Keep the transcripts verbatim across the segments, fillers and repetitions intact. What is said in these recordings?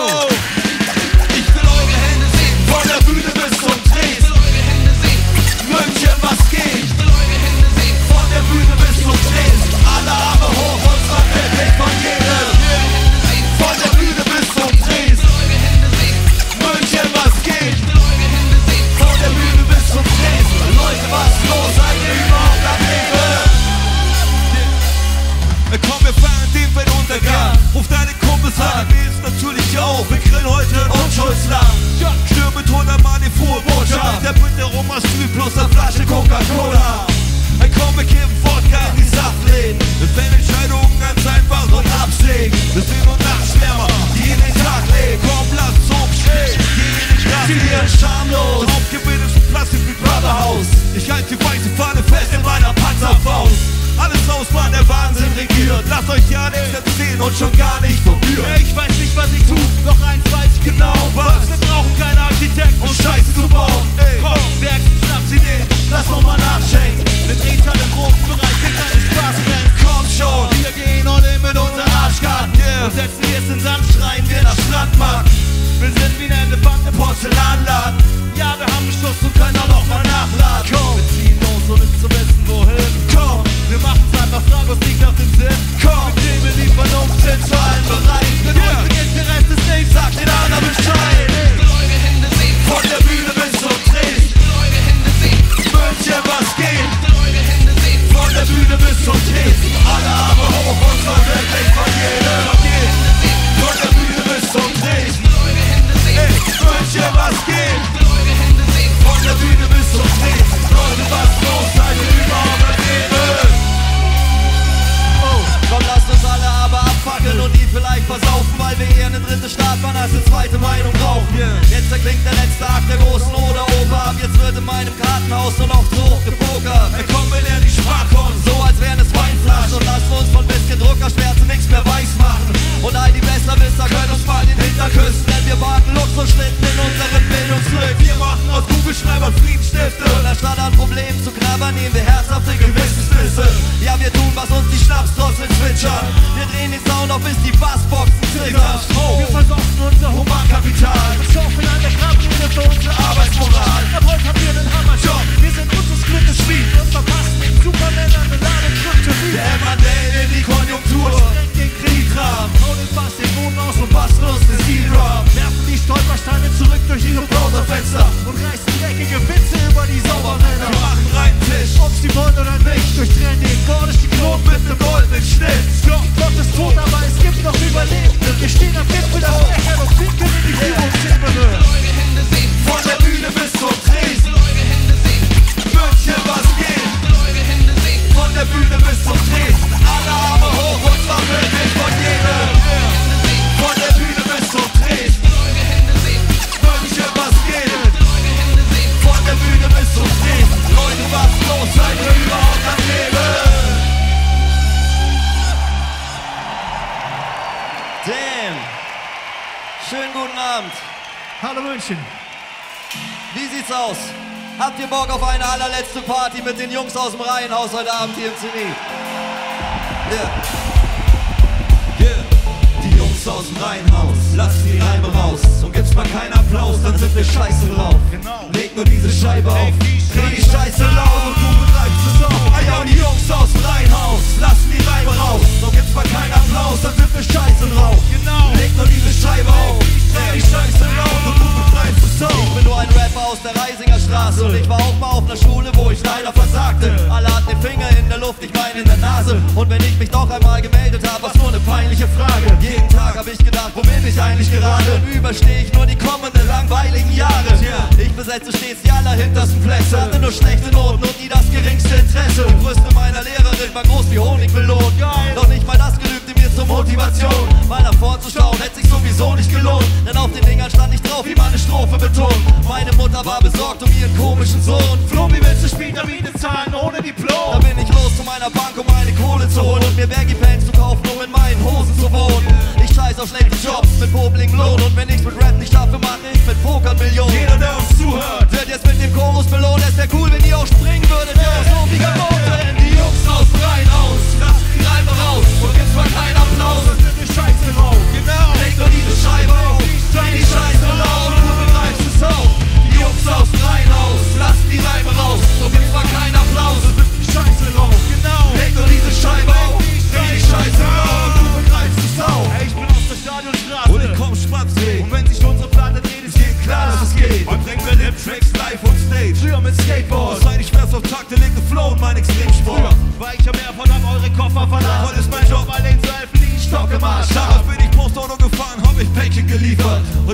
oh. Ich will eure Hände sehen, von der Bühne bis zum Dreh. Ich will eure Hände sehen, München, was geht? Ich will eure Hände sehen, von der Bühne bis zum Dreh. Alle Arme hoch und zwar perfekt von jedem. Von der Bühne bis zum Dreh. Ich will eure Hände sehen, München, was geht? Ich will eure Hände sehen, von der Bühne bis zum Dreh. Leute, was los, seid ihr überhaupt am Leben? Komm, wir feiern den Weltuntergang. Ruf deine Kumpels an, wir ist natürlich auch. Wir grillen heute in Unschuldsland. Stürm mit hundertmal die frohe Botschaft. Der Bündner rum aus Süd plus eine Flasche Coca-Cola. Komm, wir kippen Wodka in die Saftläden. Wir fällen Entscheidungen ganz einfach und absägen. Das sind nur Nachtschwärmer, die in den Tag legen. Komm, lass uns umstehen, geh in die Straße, wir sind schamlos. Das Hauptgewinn ist ein Plastik wie Brotherhaus. Ich halte die weiße Fahne fest in meiner Panzerfaust. Alles raus, Mann, der Wahnsinn regiert. Lasst euch ja nichts erzählen und schon gar nicht verführen. Ich weiß nicht, was ich tu, doch eins weiß ich genau. Was? Wir brauchen keinen Architekten und Scheiße zu bauen. Komm, Werkstatt, schnapp sie den, lass nochmal nachschenken. Wir drehen alle im großen Bereich, wir keine Spaß mehr. Komm schon, wir gehen all in mit unseren Arschkarten. Yeah. Und setzen wir es in Sand, schreien wir nach Strandmarkt. Wir sind wie eine Bande Porzellanladen. Ja, wir haben geschossen und können auch nochmal nachladen. Komm, wir ziehen los, ohne zu wissen, wohin. Komm, wir machen's einfach frei, was liegt auf dem Sinn. Komm, mit dem wir liefern uns sind zu allen Bereichen. Wenn yeah. uns beginnt, der Rest ist nicht, sagt den anderen Bescheid. Ich will eure Hände sehen, von der Bühne bis zum Dreh. Ich will eure Hände sehen, München, was geht? Ich will eure Hände sehen, von der Bühne bis zum Dreh. Alle Arme hoch und von der Weg von jedem. Von der Bühne bis zum Dreh. Ey, München, was geht? Von der Bühne bis zum Dreh. Leute, was los, seid ihr überhaupt am Leben? Oh, komm, lasst uns alle aber abfackeln und die vielleicht versaufen, weil wir eher eine dritte Stadt waren als eine zweite Meinung brauchen. Jetzt erklingt der letzte Akt der großen Oder-Oper. Ab jetzt wird in meinem Kartenhaus nur noch zu hoch gepokert. Ey, komm, wir lernen die Sprachkunst, so als wären es Weinflaschen. Und lasst uns von bisschen Druckerschmerzen nichts mehr weiß machen. Und all die Besserwisser können uns bald den Hintern küssen, denn wir warten Luxusschlitten in unseren Bildungslücken. Wir machen aus Kugelschreibern Friedensstifte. Und anstatt an Problemen zu knabbern, nehmen wir herzhafte Gewissensbisse. Ja, wir tun, was uns die Schnapsdrosseln zwitschern. Wir drehen den Sound auf, bis die Bassboxen zittern. Oh. Wir versorgen unser Humankapital. Wir schaffen an der Grabschule für unsere Arbeitsmoral. Ab heute haben wir den Hammerjob. Wir sind unseres Glückes Schmied. Und verpassen den Supermännern eine Ladung Kryptonit. Der Mandel in die Konjunktur strengt den Krieg ran. Den Bass, den Boden aus und basten uns den Speedrum. Werfen die Stolpersteine zurück durch ihre Browserfenster und reißen dreckige Witze über die Saubermänner. Wir machen reinen Tisch, ob's die wollen oder nicht. Durchtrennen den Gordisch die Knoten mit nem goldenen Schnitt. Doch Gott ist tot, aber es gibt noch Überlebende. Wir stehen am Gipfel der Fächer und winken in die Übungsebene. Von der Bühne bis zum Dreh. München, was geht? Von der Bühne bis zum Dreh. Alle Arme hoch und zwar wirklich von jedem. Von der Bühne bis zum Dreh. München, was geht? Von der Bühne bis zum Dreh. Leute, was los, seid ihr überhaupt am Leben? Damn! Schönen guten Abend! Hallo München! Wie sieht's aus? Habt ihr Bock auf eine allerletzte Party mit den Jungs aus dem Reihenhaus heute Abend hier im Zenith? Yeah. Yeah. Die Jungs aus dem Reihenhaus lassen die Reime raus. Und gibt's mal keinen Applaus, dann sind wir scheiße drauf. Genau. Leg nur diese Scheibe auf, dreh die Scheiße laut und du begreifst es auch. Ey, und die Jungs aus dem Reihenhaus lassen die Reime raus. Und gibt's mal keinen Applaus, dann sind wir scheiße drauf. Genau. Leg nur diese Scheibe auf, dreh die Scheiße laut und du begreifst es auch. Ich bin nur ein Rapper aus der Reisinger Straße. Und ich war auch mal auf einer Schule, wo ich leider versagte. Alle hatten den Finger in der Luft, ich meine in der Nase. Und wenn ich mich doch einmal gemeldet habe, war's nur eine peinliche Frage. Jeden Tag hab ich gedacht, wo bin ich eigentlich gerade? Und übersteh ich nur die kommenden langweiligen Jahre. Ich besetze stets die allerhintersten Plätze. Hatte nur schlechte Noten und nie das geringste Interesse. Die Brüste meiner Lehrerin war groß wie Honig belohnt. Doch nicht mal das genügte mir zur Motivation. Mal nach vorn zu schauen, hätte sich sowieso nicht gelohnt. Denn auf den Dingern stand ich drauf, wie meine Strophe betont. Meine Mutter war besorgt um ihren komischen Sohn. Flo, wie willst du Spieltermine zahlen ohne Diplom? Da bin ich los zu meiner Bank, um meine Kohle zu holen und mir Baggy-Pants zu kaufen, um in meinen Hosen zu wohnen. Ich scheiß auf schlechte Jobs mit popeligen Lohn. Und wenn ich's mit Rap nicht schaffe, mach ich mit Pokern Millionen. Jeder, der uns zuhört, wird jetzt mit dem Chorus belohnt. Es wär cool, wenn ihr auch springen würdet, der uns so wie gewohnt. Denn die Jungs aus dem Reihenhaus lassen die Reime raus. Und gibt's mal keinen Applaus, das ist eine Scheiße drauf. Genau, legt nur diese Scheibe auf.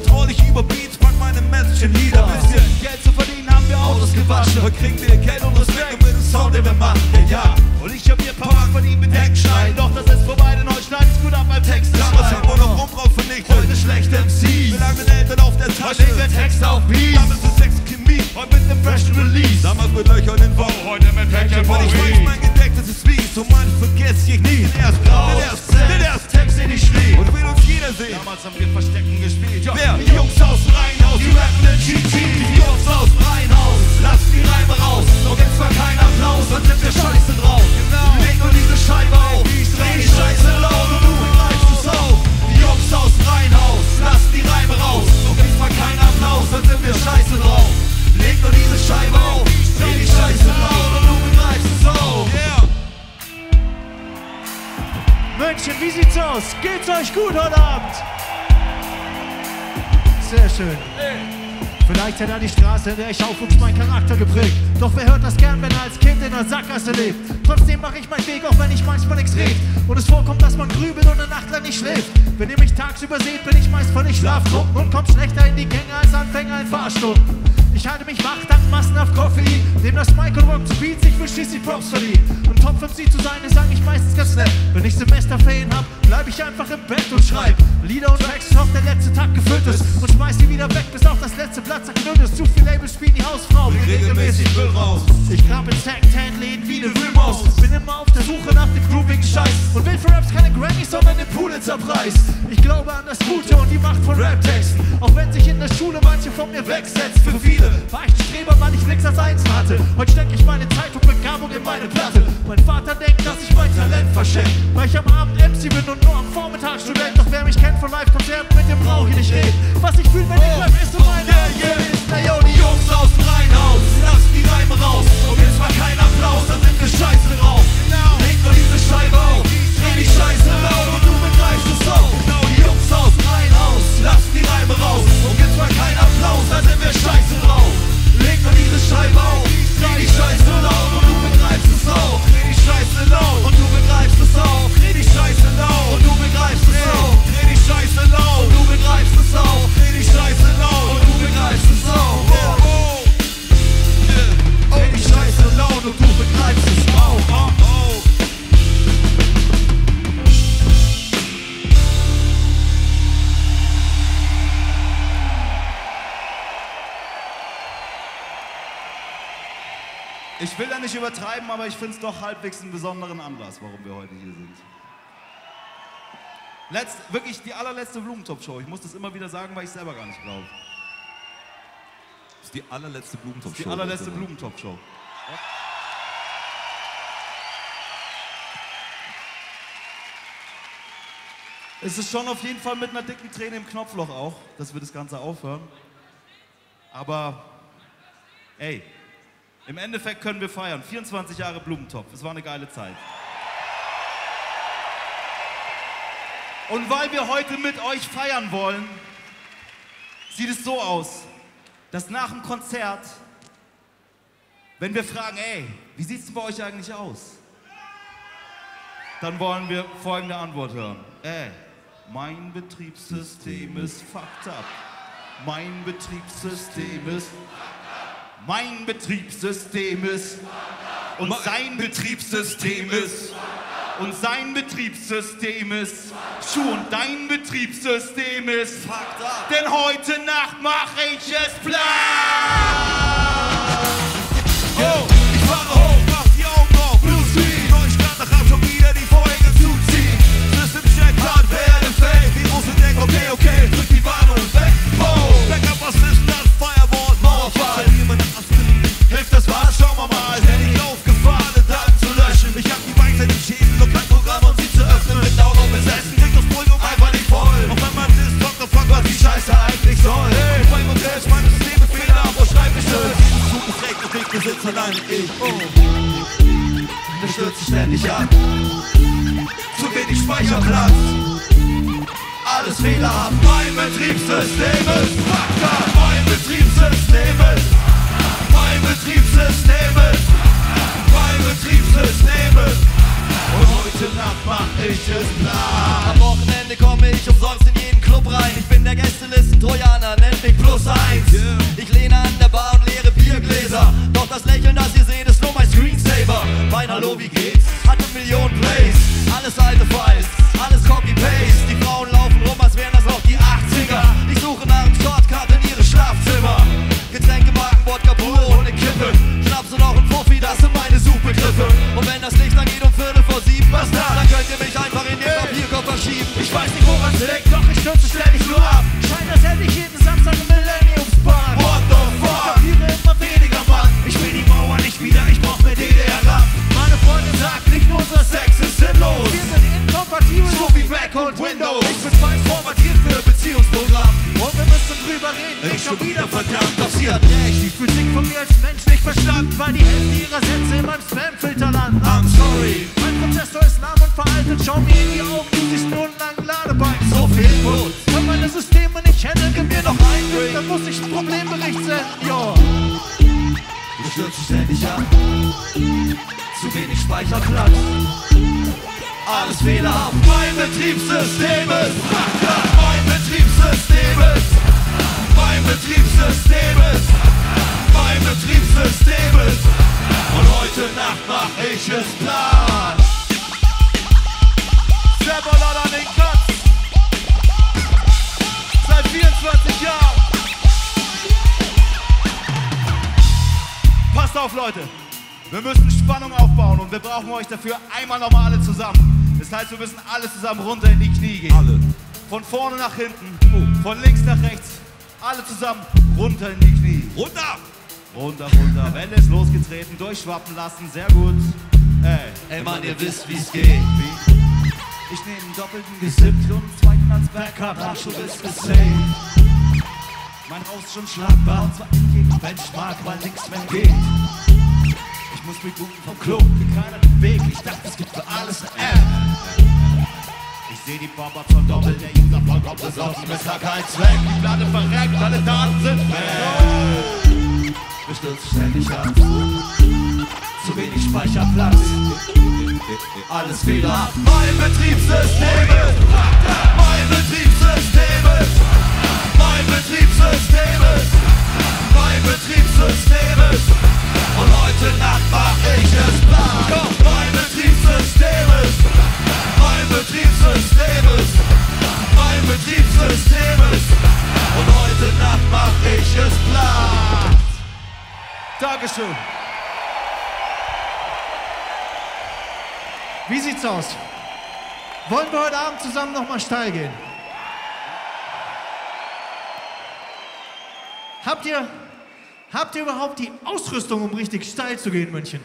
Bedrohlich über Beats, pack meine Mätzchen Lieder. Ein bisschen Geld zu verdienen, haben wir Autos gewaschen. Heute kriegen wir Geld und Respekt mit dem Sound, den wir machen. Denn ja, und ich hab hier Park von ihm mit Heckschneiden. Doch das ist vorbei, denn heute schneidet's gut ab beim Text. Damals haben wir noch Umrauf vernichtet, heute schlechte M Cs. Wir lagen mit Eltern auf der Tasche, heute legen wir Text auf Beats. Damals mit Sex und Chemie, heute mit einem freshen Release. Damals mit Löchern in den Bau, heute mit Päckchen Bau. Ich weiß, mein Gedeck, das ist fies. Und man vergisst sich nie. Denn erst Blau, denn erst Text, den ich schrieb. Und will uns jeder sehen. Damals haben wir Verstecken gespielt. Ja. Wer? Die Jungs aus Reihenhaus, die rappen in G T. Die Jungs aus Reihenhaus, lass die Reime raus. Doch jetzt war kein Applaus, dann sind wir scheiße drauf. Genau. Leg nur diese Scheibe auf, dreh die Scheiße laut und du begreifst es auf. Die Jungs aus Reihenhaus, lass die Reime raus. Doch jetzt war kein Applaus, dann sind wir scheiße drauf. Leg nur diese Scheibe auf, dreh die Scheiße laut und du begreifst es auf. Yeah. München, wie sieht's aus? Geht's euch gut heute Abend? Sehr schön. Vielleicht hätte er die Straße, in der ich aufwuchs, meinen Charakter geprägt. Doch wer hört das gern, wenn er als Kind in der Sackgasse lebt? Trotzdem mache ich meinen Weg, auch wenn ich manchmal nichts red. Und es vorkommt, dass man grübelt und eine Nacht lang nicht schläft. Wenn ihr mich tagsüber seht, bin ich meist völlig schlaftrunken und komm schlechter in die Gänge als Anfänger in Fahrstunden. Ich halte mich wach dank massenhaft Koffein, nehm das Mic und rock zu Beats, ich will schließlich Props verliehen. Und Top M C zu sein, ist eigentlich meistens ganz nett. Wenn ich Semesterferien hab, bleib ich einfach im Bett und schreib Lieder und Tracks, noch der letzte Tag gefüllt ist. Und schmeiß die wieder weg, bis auch das letzte Platz zerknüllt ist. Zu viel Labels spielen die Hausfrau, wir regelmäßig Müll raus. Ich grab in Secondhand-Läden wie eine Wühlmaus. Bin immer auf der Suche nach dem groovigen Scheiß und will für Raps keine Grammys, sondern den Pulitzer-Preis. Ich glaube an das Gute und die Macht von Rap-Texten, auch wenn sich in der Schule manche von mir wegsetzt. Für viele war ich ein Streber, weil ich nix als Einsen hatte. Heute steck ich meine Zeit und Begabung in meine Platte. Mein Vater denkt, dass ich mein Talent verschenk, weil ich am Abend M C bin und nur am Vormittag Student. Doch wer mich kennt von Live-Konzerten, mit dem brauch ich nicht reden. Was ich fühl, wenn ich oh, rap, ist und meine Liebe yeah, yeah. ist. Na yo, die Jungs aus dem Reihenhaus, lass die Reime raus. Und jetzt war kein Applaus, dann sind wir scheiße drauf. Leg nur diese Scheibe auf, dreh die Scheiße laut und du begreifst es auch. Genau, die Jungs aus dem Reihenhaus, lass die Reime raus. Und jetzt war kein Applaus, dann sind wir scheiße drauf. Leg nur diese Scheibe auf, dreh die Scheiße laut und du begreifst es auch. Dreh die Scheiße laut und du begreifst es auch. Dreh die Scheiße laut und du begreifst es auch. Dreh die Scheiße laut und du begreifst es auch. Dreh die Scheiße laut und du begreifst es auch. Dreh die Scheiße laut und du begreifst es auch. Ich will da nicht übertreiben, aber ich finde es doch halbwegs einen besonderen Anlass, warum wir heute hier sind. Letzt, wirklich die allerletzte Blumentopf-Show. Ich muss das immer wieder sagen, weil ich selber gar nicht glaube. Das ist die allerletzte Blumentopf-Show. Das ist die allerletzte Blumentopf-Show. Es ist schon auf jeden Fall mit einer dicken Träne im Knopfloch auch, dass wir das Ganze aufhören. Aber, ey. Im Endeffekt können wir feiern. vierundzwanzig Jahre Blumentopf. Es war eine geile Zeit. Und weil wir heute mit euch feiern wollen, sieht es so aus, dass nach dem Konzert, wenn wir fragen, ey, wie sieht es denn bei euch eigentlich aus? Dann wollen wir folgende Antwort hören. Ey, mein Betriebssystem ist fucked up. Mein Betriebssystem ist Mein Betriebssystem ist und sein Betriebssystem ist und sein Betriebssystem ist schon dein Betriebssystem ist fucked up. Denn heute Nacht mach ich es platt. Oh, ich wache hoch, mach die Augen auf, Bruce Lee. Neustadt nach Hab schon wieder die Folge zuziehen. System check, hard werde fake. Die Russen denken, okay, okay, drück die Warnung weg. Oh, Backup, was ist das? Firewall, Mauerfall. Hilft das was? Schauen wir mal. Ständig aufgefahren, Daten zu löschen. Ich hab die Weichheit im Schädel und kein Programm, um sie zu öffnen. Mit Augen besessen, kriegt das Pulver einfach nicht voll. Auch wenn man ist, kommt der Fuck, was die Scheiße eigentlich soll. Hey, bei mir selbst, meine Systeme fehlen, aber schreib mich schön. Dieses Kuchen trägt und Weg besitzt allein ich. Oh, das stürzt sich ständig ab. Zu wenig Speicherplatz. Alles Fehler haben. Mein Betriebssystem ist fucked up. Mein Betriebssystem ist Mein Betriebssystem ist, mein Betriebssystem ist. Und heute Nacht mach ich es klar. Am Wochenende Ende komme ich umsonst in jeden Club rein. Ich bin der Gästelisten-Trojaner, nennt mich plus eins. Yeah. Ich lehne an der Bar und leere Biergläser. Doch das Lächeln, das ihr seht, ist nur mein Screensaver. Mein Hallo, wie geht's? Hat eine Million Plays. Alles alte Files, alles Copy-Paste. Die Frauen laufen rum, als wären das noch die achtziger. Ich suche nach einem Shortcut in ihre Schlafzimmer. Getränke, Marken, Wodka pur ohne Kippe. Schnaps und auch ein Puffi, das sind meine Suchbegriffe. Und wenn das Licht angeht um Viertel vor sieben, was dann? Dann könnt ihr mich einfach in den Papierkorb verschieben. Ich weiß nicht, woran es liegt, doch ich stürze ständig nur ab. Scheint, als hätte ich jeden Samstag im Millenniumspark. What the fuck? Ich kapiere immer weniger, Mann. Ich will die Mauer nicht wieder, ich brauch mir D D R ab. Meine Freundin sagt, nicht nur unser Sex ist sinnlos. Wir sind inkompatibel, so wie Mac und Windows. Ich bin falsch formatiert für Beziehungsprogramm. Und wir müssen drüber reden, ich schon wieder verdammt. Doch sie hat recht, die Physik von mir als Mensch nicht verstanden, weil die Hälfte ihrer Sätze in meinem Spamfilter landen. I'm sorry. Mein Prozessor ist lahm und veraltet, schau mir in die Augen, die stundenlangen Ladebalken. So viel Input. Wenn meine Systeme nicht handeln, gib mir noch ein Bild, dann muss ich einen Problembericht senden, yo. Ich stürze ständig ab. Zu wenig Speicherplatz. Alles fehlerhaft. Mein Betriebssystem ist Kacke. Mein Betriebssystem ist. Mein Betriebssystem ist. Mein Betriebssystem ist. Und heute Nacht mach ich es platt. Sepalot an den Katz. Seit vierundzwanzig Jahren. Passt auf, Leute. Wir müssen Spannung aufbauen und wir brauchen euch dafür einmal nochmal alle zusammen. Das heißt, wir müssen alle zusammen runter in die Knie gehen. Alle. Von vorne nach hinten, oh. Von links nach rechts, alle zusammen runter in die Knie. Runter! Runter, runter. Welle ist losgetreten, durchschwappen lassen, sehr gut. Ey, Ey Mann, ihr wisst, wie's geht. Wie? Ich nehme einen doppelten gesippt und einen zweiten als Backup. Ach, schon ist es safe. Mein Haus ist schon schlagbar und zwar entgegen Benchmark, weil nichts mehr geht. Ich muss mich booten vom Club, bin keiner den Weg. Ich dachte, es gibt für alles eine App. Ich seh die Pop-Ups von Doppel, der User vollkommen besoffen, ist da kein Zweck. Die Platte verreckt, alle Daten sind weg. Wir stürzen ständig ab. Zu wenig Speicherplatz. Alles fehlerhaft. Mein Betriebssystem ist. Mein Betriebssystem ist. Mein Betriebssystem ist. Mein Betriebssystem ist. Und heute Nacht mach ich es platt. Mein Betriebssystem ist. Mein Betriebssystem ist. Mein Betriebssystem ist. Und heute Nacht mach ich es platt. Dankeschön. Wie sieht's aus? Wollen wir heute Abend zusammen nochmal steil gehen? Habt ihr... Habt ihr überhaupt die Ausrüstung, um richtig steil zu gehen, München?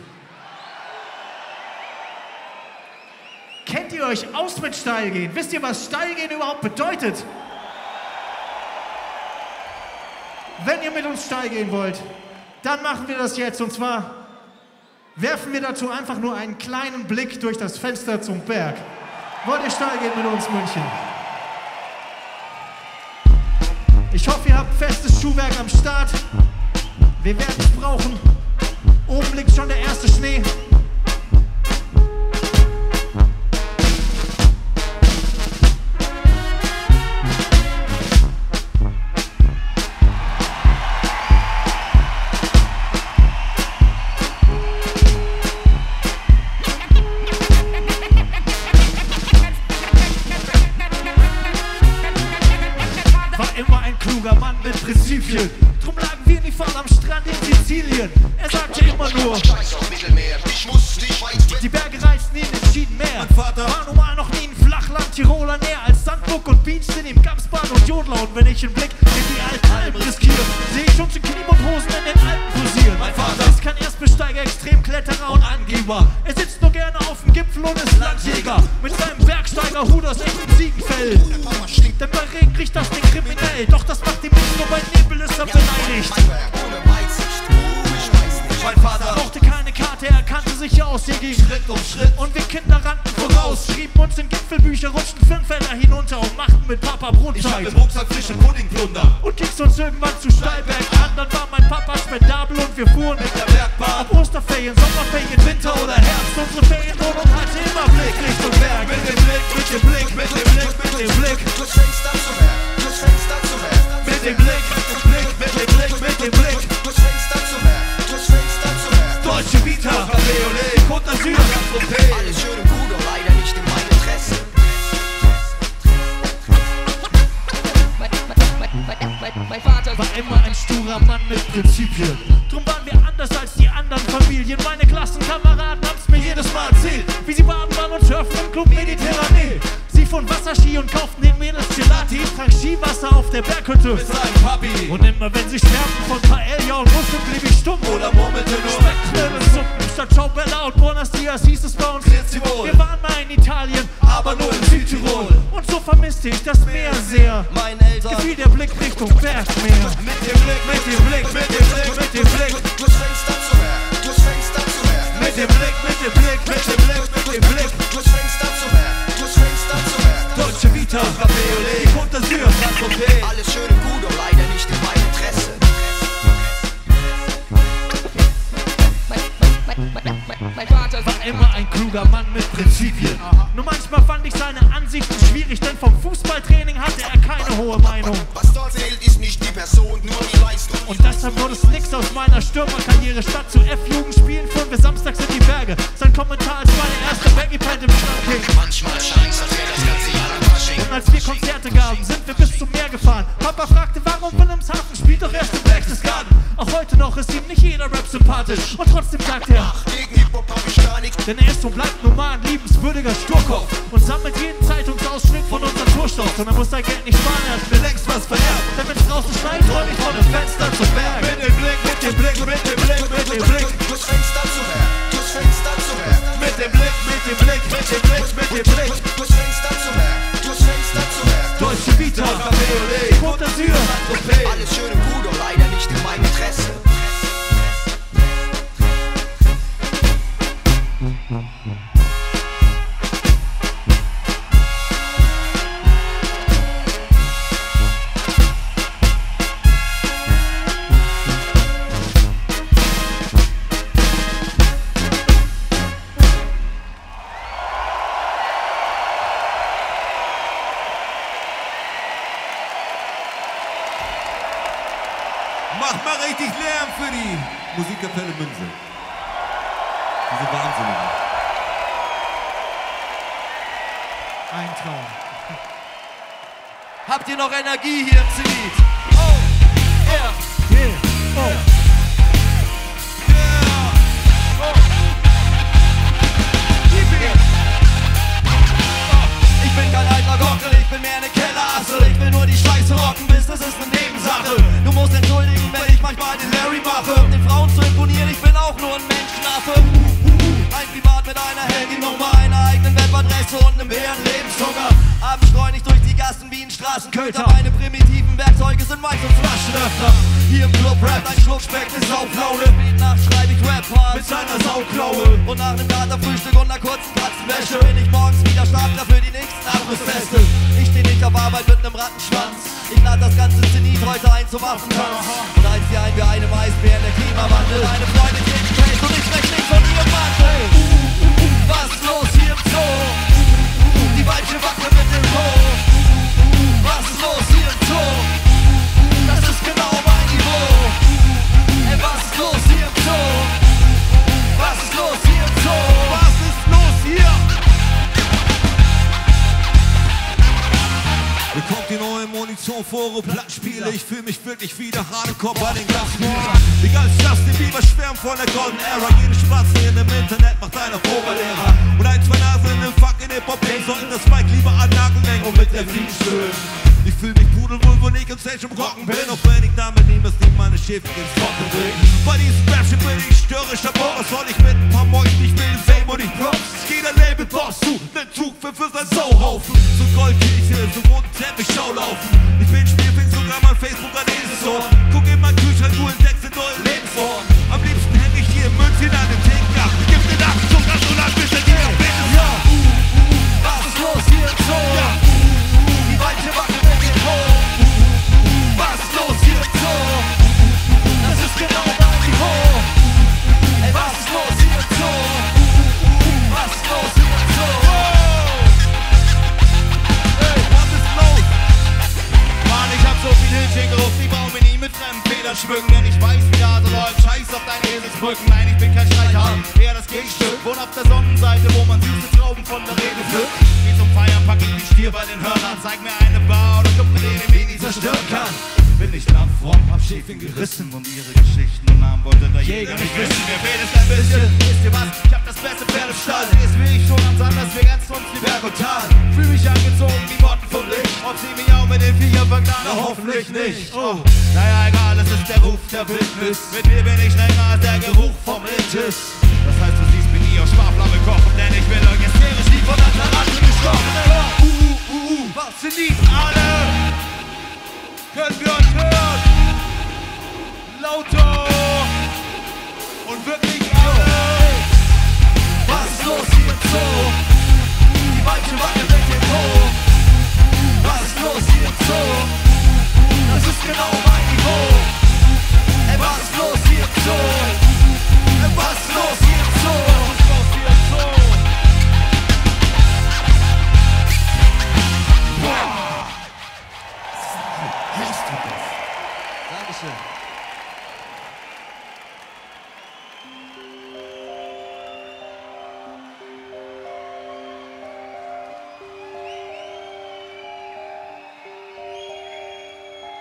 Kennt ihr euch aus mit steil gehen? Wisst ihr, was steil gehen überhaupt bedeutet? Wenn ihr mit uns steil gehen wollt, dann machen wir das jetzt. Und zwar werfen wir dazu einfach nur einen kleinen Blick durch das Fenster zum Berg. Wollt ihr steil gehen mit uns, München? Ich hoffe, ihr habt festes Schuhwerk am Start. Wir werden es brauchen. Oben liegt schon der erste Schnee. War immer ein kluger Mann mit Prinzipien. Drum lagen wir nicht fahren am Strand in Sizilien. Er sagte immer nur: Scheiß auf Mittelmeer, ich muss nicht weit. Die Berge reißen nie in entschieden mehr. Mein Vater war normal noch nie in Flachland Tiroler näher als Sandburg und Beach, sind ihm Gamsbahn und Jodler. Und wenn ich einen Blick in die alten Alpen riskiere, sehe ich uns in Knien und Hosen in den Alpen posieren. Mein Vater ist kein Erstbesteiger, Extremkletterer und Angeber. Er sitzt nur gerne auf dem Gipfel und ist Landjäger. Mit seinem Bergsteigerhut aus echtem Ziegenfell. Denn bei Regen riecht das den kriminell. Doch das macht ihm nicht, nur bei Nebel ist er beleidigt. Mein Vater brauchte keine Karte, er kannte sich aus, hier ging Schritt um Schritt. Und wir Kinder rannten voraus, schrieben uns in Gipfelbücher, rutschten Firnfelder hinunter und machten mit Papa Brunnzeit. Ich hab im Rucksack frischen Puddingplunder und kickst uns irgendwann zu Steilberg an. Dann war mein Papa spendabel und wir fuhren mit der Bergbahn. Ob Osterferien, Sommerferien, Winter oder Herbst, unsere Ferienwohnung hatte immer Blick Richtung Berg. Mit dem Blick, mit dem Blick, mit dem Blick, mit dem Blick. Blick, durch Fenster zu Meer, durch Fenster zu Meer. Mit dem Blick, Blick, mit dem Blick, mit dem Blick, durch Fenster zu Meer, durch Fenster zu Meer. Deutsche Vita, Côte d'Azur, alles schön und gut, aber leider nicht in meinem Interesse. Mein Vater war immer ein sturer Mann mit Prinzipien. Drum waren wir anders als die anderen Familien. Meine Klassenkameraden haben's mir jedes Mal erzählt, wie sie baden waren und surfen im Club Mediterranee. Sie fuhren Wasserski und kauften den Mädels Gelati. Trank Skiwasser auf der Berghütte mit seinem Papi. Und immer wenn sie sterben von Paella und Russen, blieb ich stumm oder murmelte nur Speckrödelsuppen. Statt Ciao Bella und Buenos Dias hieß es bei uns wohl. Wir waren mal in Italien, aber nur in Südtirol. Und so vermisste ich das Meer sehr. Mein Eltern gefiel der Blick Richtung Bergmeer. Mit dem Blick, mit dem Blick, mit dem Blick, mit dem Blick, durch Fenster zu Meer, durch Fenster zu Meer. Mit dem Blick, mit dem Blick, mit dem Blick, mit dem Blick, durch Fenster zu Meer, durch Fenster zu Meer. Deutsche Vita, die Côte d'Azur, ganz okay. Alles schön und gut, aber leider nicht in meinem Interesse. Mein Vater war immer ein kluger Mann mit Prinzipien. Aha. Nur manchmal fand ich seine Ansichten schwierig, denn vom Fußballtraining hatte er keine hohe Meinung. Was dort zählt, ist nicht die Person, nur die Leistung. Und deshalb wurde es nix aus meiner Stürmerkarriere. Statt zu F-Jugendspielen fuhren wir samstags in die Berge. Sein Kommentar als meine erste Baggy-Pad im Schrank. Manchmal scheint's, als wäre das ganze Jahr ein Fasching. Und als wir Konzerte gaben, sind wir bis zum Meer gefahren. Papa fragte, warum Wilhelmshaven spielt doch erst im Berchtesgaden. Auch heute noch ist ihm nicht jeder Rap sympathisch. Und trotzdem sagt er, ach, gegen Hip-Hop hab ich gar nichts. Denn er ist und bleibt normal ein liebenswürdiger Sturkopf und sammelt jeden Zeitungsausschnitt von unserem Tourstoff. Und er muss sein Geld nicht sparen, er hat mir längst was vererbt. Denn wenn's draußen schneit, räum ich von dem Fenster zum Berg. Mit dem Blick, mit dem Blick, mit dem Blick, mit dem Blick, durch Fenster zu Meer, durch Fenster zu Meer. Mit dem Blick, mit dem Blick, mit dem Blick, mit dem Blick, durch Fenster zu Meer, durch Fenster zu Meer. Deutsche Vita, Côte d'Azur, alles schön und gut, aber leider nicht in meinem Interesse. Mach mal richtig Lärm für die Musikkapelle München. Diese Wahnsinnigen. Ein Traum. Habt ihr noch Energie hier im Zenith? Oh, yeah, yeah, oh, yeah, oh. Ich bin kein alter Gockel, ich bin mehr eine Kellerassel. Ich will nur die Scheiße rocken, Business ist eine Nebensache. Du musst entschuldigen, wenn ich manchmal den Larry mache. Um den Frauen zu imponieren, ich bin auch nur ein Menschenaffe. Ein Privat mit einer Handynummer, einer eigenen Webadresse und einem leeren Lebenshunger. Abends streun ich durch die Gassen wie ein Straßenköter. Meine primitiven Werkzeuge sind meist und Flaschenöffner. Hier im Club rappt ein Schluckspeck mit Sauflaune. Spät nachts schreibe ich Rap-Hard mit seiner Sauklaue. Und nach einem Katerfrühstück und einer kurzen Katzenwäsche bin ich morgens wieder startklar für die nächsten Abrissfeste. Ich steh nicht auf Arbeit mit einem Rattenschwanz. Ich lade das ganze Zenith heute ein zum Affentanz. Und heiz dir ein wie einem Eisbären der Klimawandel. Deine Freunde geben Case und ich spreche nicht von ihrem Mantel. Uh, uh, uh, was ist los hier im Zoo? Uh, uh, uh, die Weiche wackelt mit dem Po. Uh, uh, uh, was ist los hier im Zoo? Uh, uh, das ist genau mein Niveau. Uh, uh, ey, was ist los hier im Zoo? Uh, uh, was ist los hier im Zoo? Was ist los hier? Bekommt die neue Munition vor, Plattenspiele. Ich fühl mich wirklich wie der Hardcore bei den Gastspielen. Egal, ich lass den Biber schwärmen von der Golden Era. Jede Spatzen in dem Internet macht einer Oberlehrer. Und ein, zwei Nasen in dem fucking Hip-Hop-Ding sollten das Mike lieber an Nagel hängen und mit der Fliege schön. Ich fühl mich pudelwohl, wo ich im Stage im Rocken bin. Auch wenn ich damit niemals nicht meine Schäfchen ins Trocken bring. Bei diesem Rap-Shit bin ich störrischer Boss. Was soll ich mit ein paar Mäusen? Ich will den Fame und ich Props. Jeder Label-Boss sucht nen Zug für für sein Sauhaufen. So Goldkirche, so roten Teppich, Schaulaufen. Ich bin Spielfing, sogar mein Facebook an Eselsohr. Guck in mein Kühlschrank, du entdeckst den neuen Lebensohr. Am liebsten häng ich hier in München an den Tinker. Gib mir nach, so krass und dann bist du dir auf Bitches. Ja, uh, uh, uh, was ist los hier im Zoo? Ja, uh, uh, uh, die Weiche wackelt mit dem Po. Uh, uh, uh, was ist los hier im Zoo? Uh, uh, uh, das ist genau mein Niveau. Ey, was ist los hier im Zoo? Uh, uh, uh, was ist los hier im Zoo? Hey, was ist los? Schultern schmücken, denn ich weiß, wie der Hase läuft. Scheiß auf deine Eselsbrücken, nein, ich bin kein Streicher, eher das Gegenstück. Wohn auf der Sonnenseite, wo man süße Trauben von der Rede pflückt. Geh zum Feiern, pack ich mich dir bei den Hörnern. Zeig mir eine Bar oder Club, den ich nie zerstören kann. Bin ich da fromm, hab Schäfchen gerissen und ihre Geschichten und Namen wollte der Jäger nicht wissen. Mir fehlt es ein bisschen, wisst ihr was? Ich hab das beste Pferd im Stall. Es will ich schon am Sand, dass wir ganz uns die Berg und Tal. Fühl mich angezogen, die Motten vom Licht. Ob sie mich auch mit den Viechern verklagen? Na, hoffentlich nicht. Oh, naja, egal, es ist der Ruf der Wildnis. Mit mir bin ich länger als der Geruch vom Iltis. Das heißt, du siehst mich nie auf Sparflamme kochen, denn ich bin euch jetzt hysterisch nie von Lanzarote gestochen. Uh, uh, uh, uh, was sind die alle? Können wir uns hören? Lauter und wirklich alle. Was ist los hier im Zoo? Die Weiche wackelt mit dem Po. Was ist los hier im Zoo? Das ist genau mein Niveau. Ey, was ist los hier im Zoo? Ey, was ist los hier im Zoo? Was ist los hier im Zoo?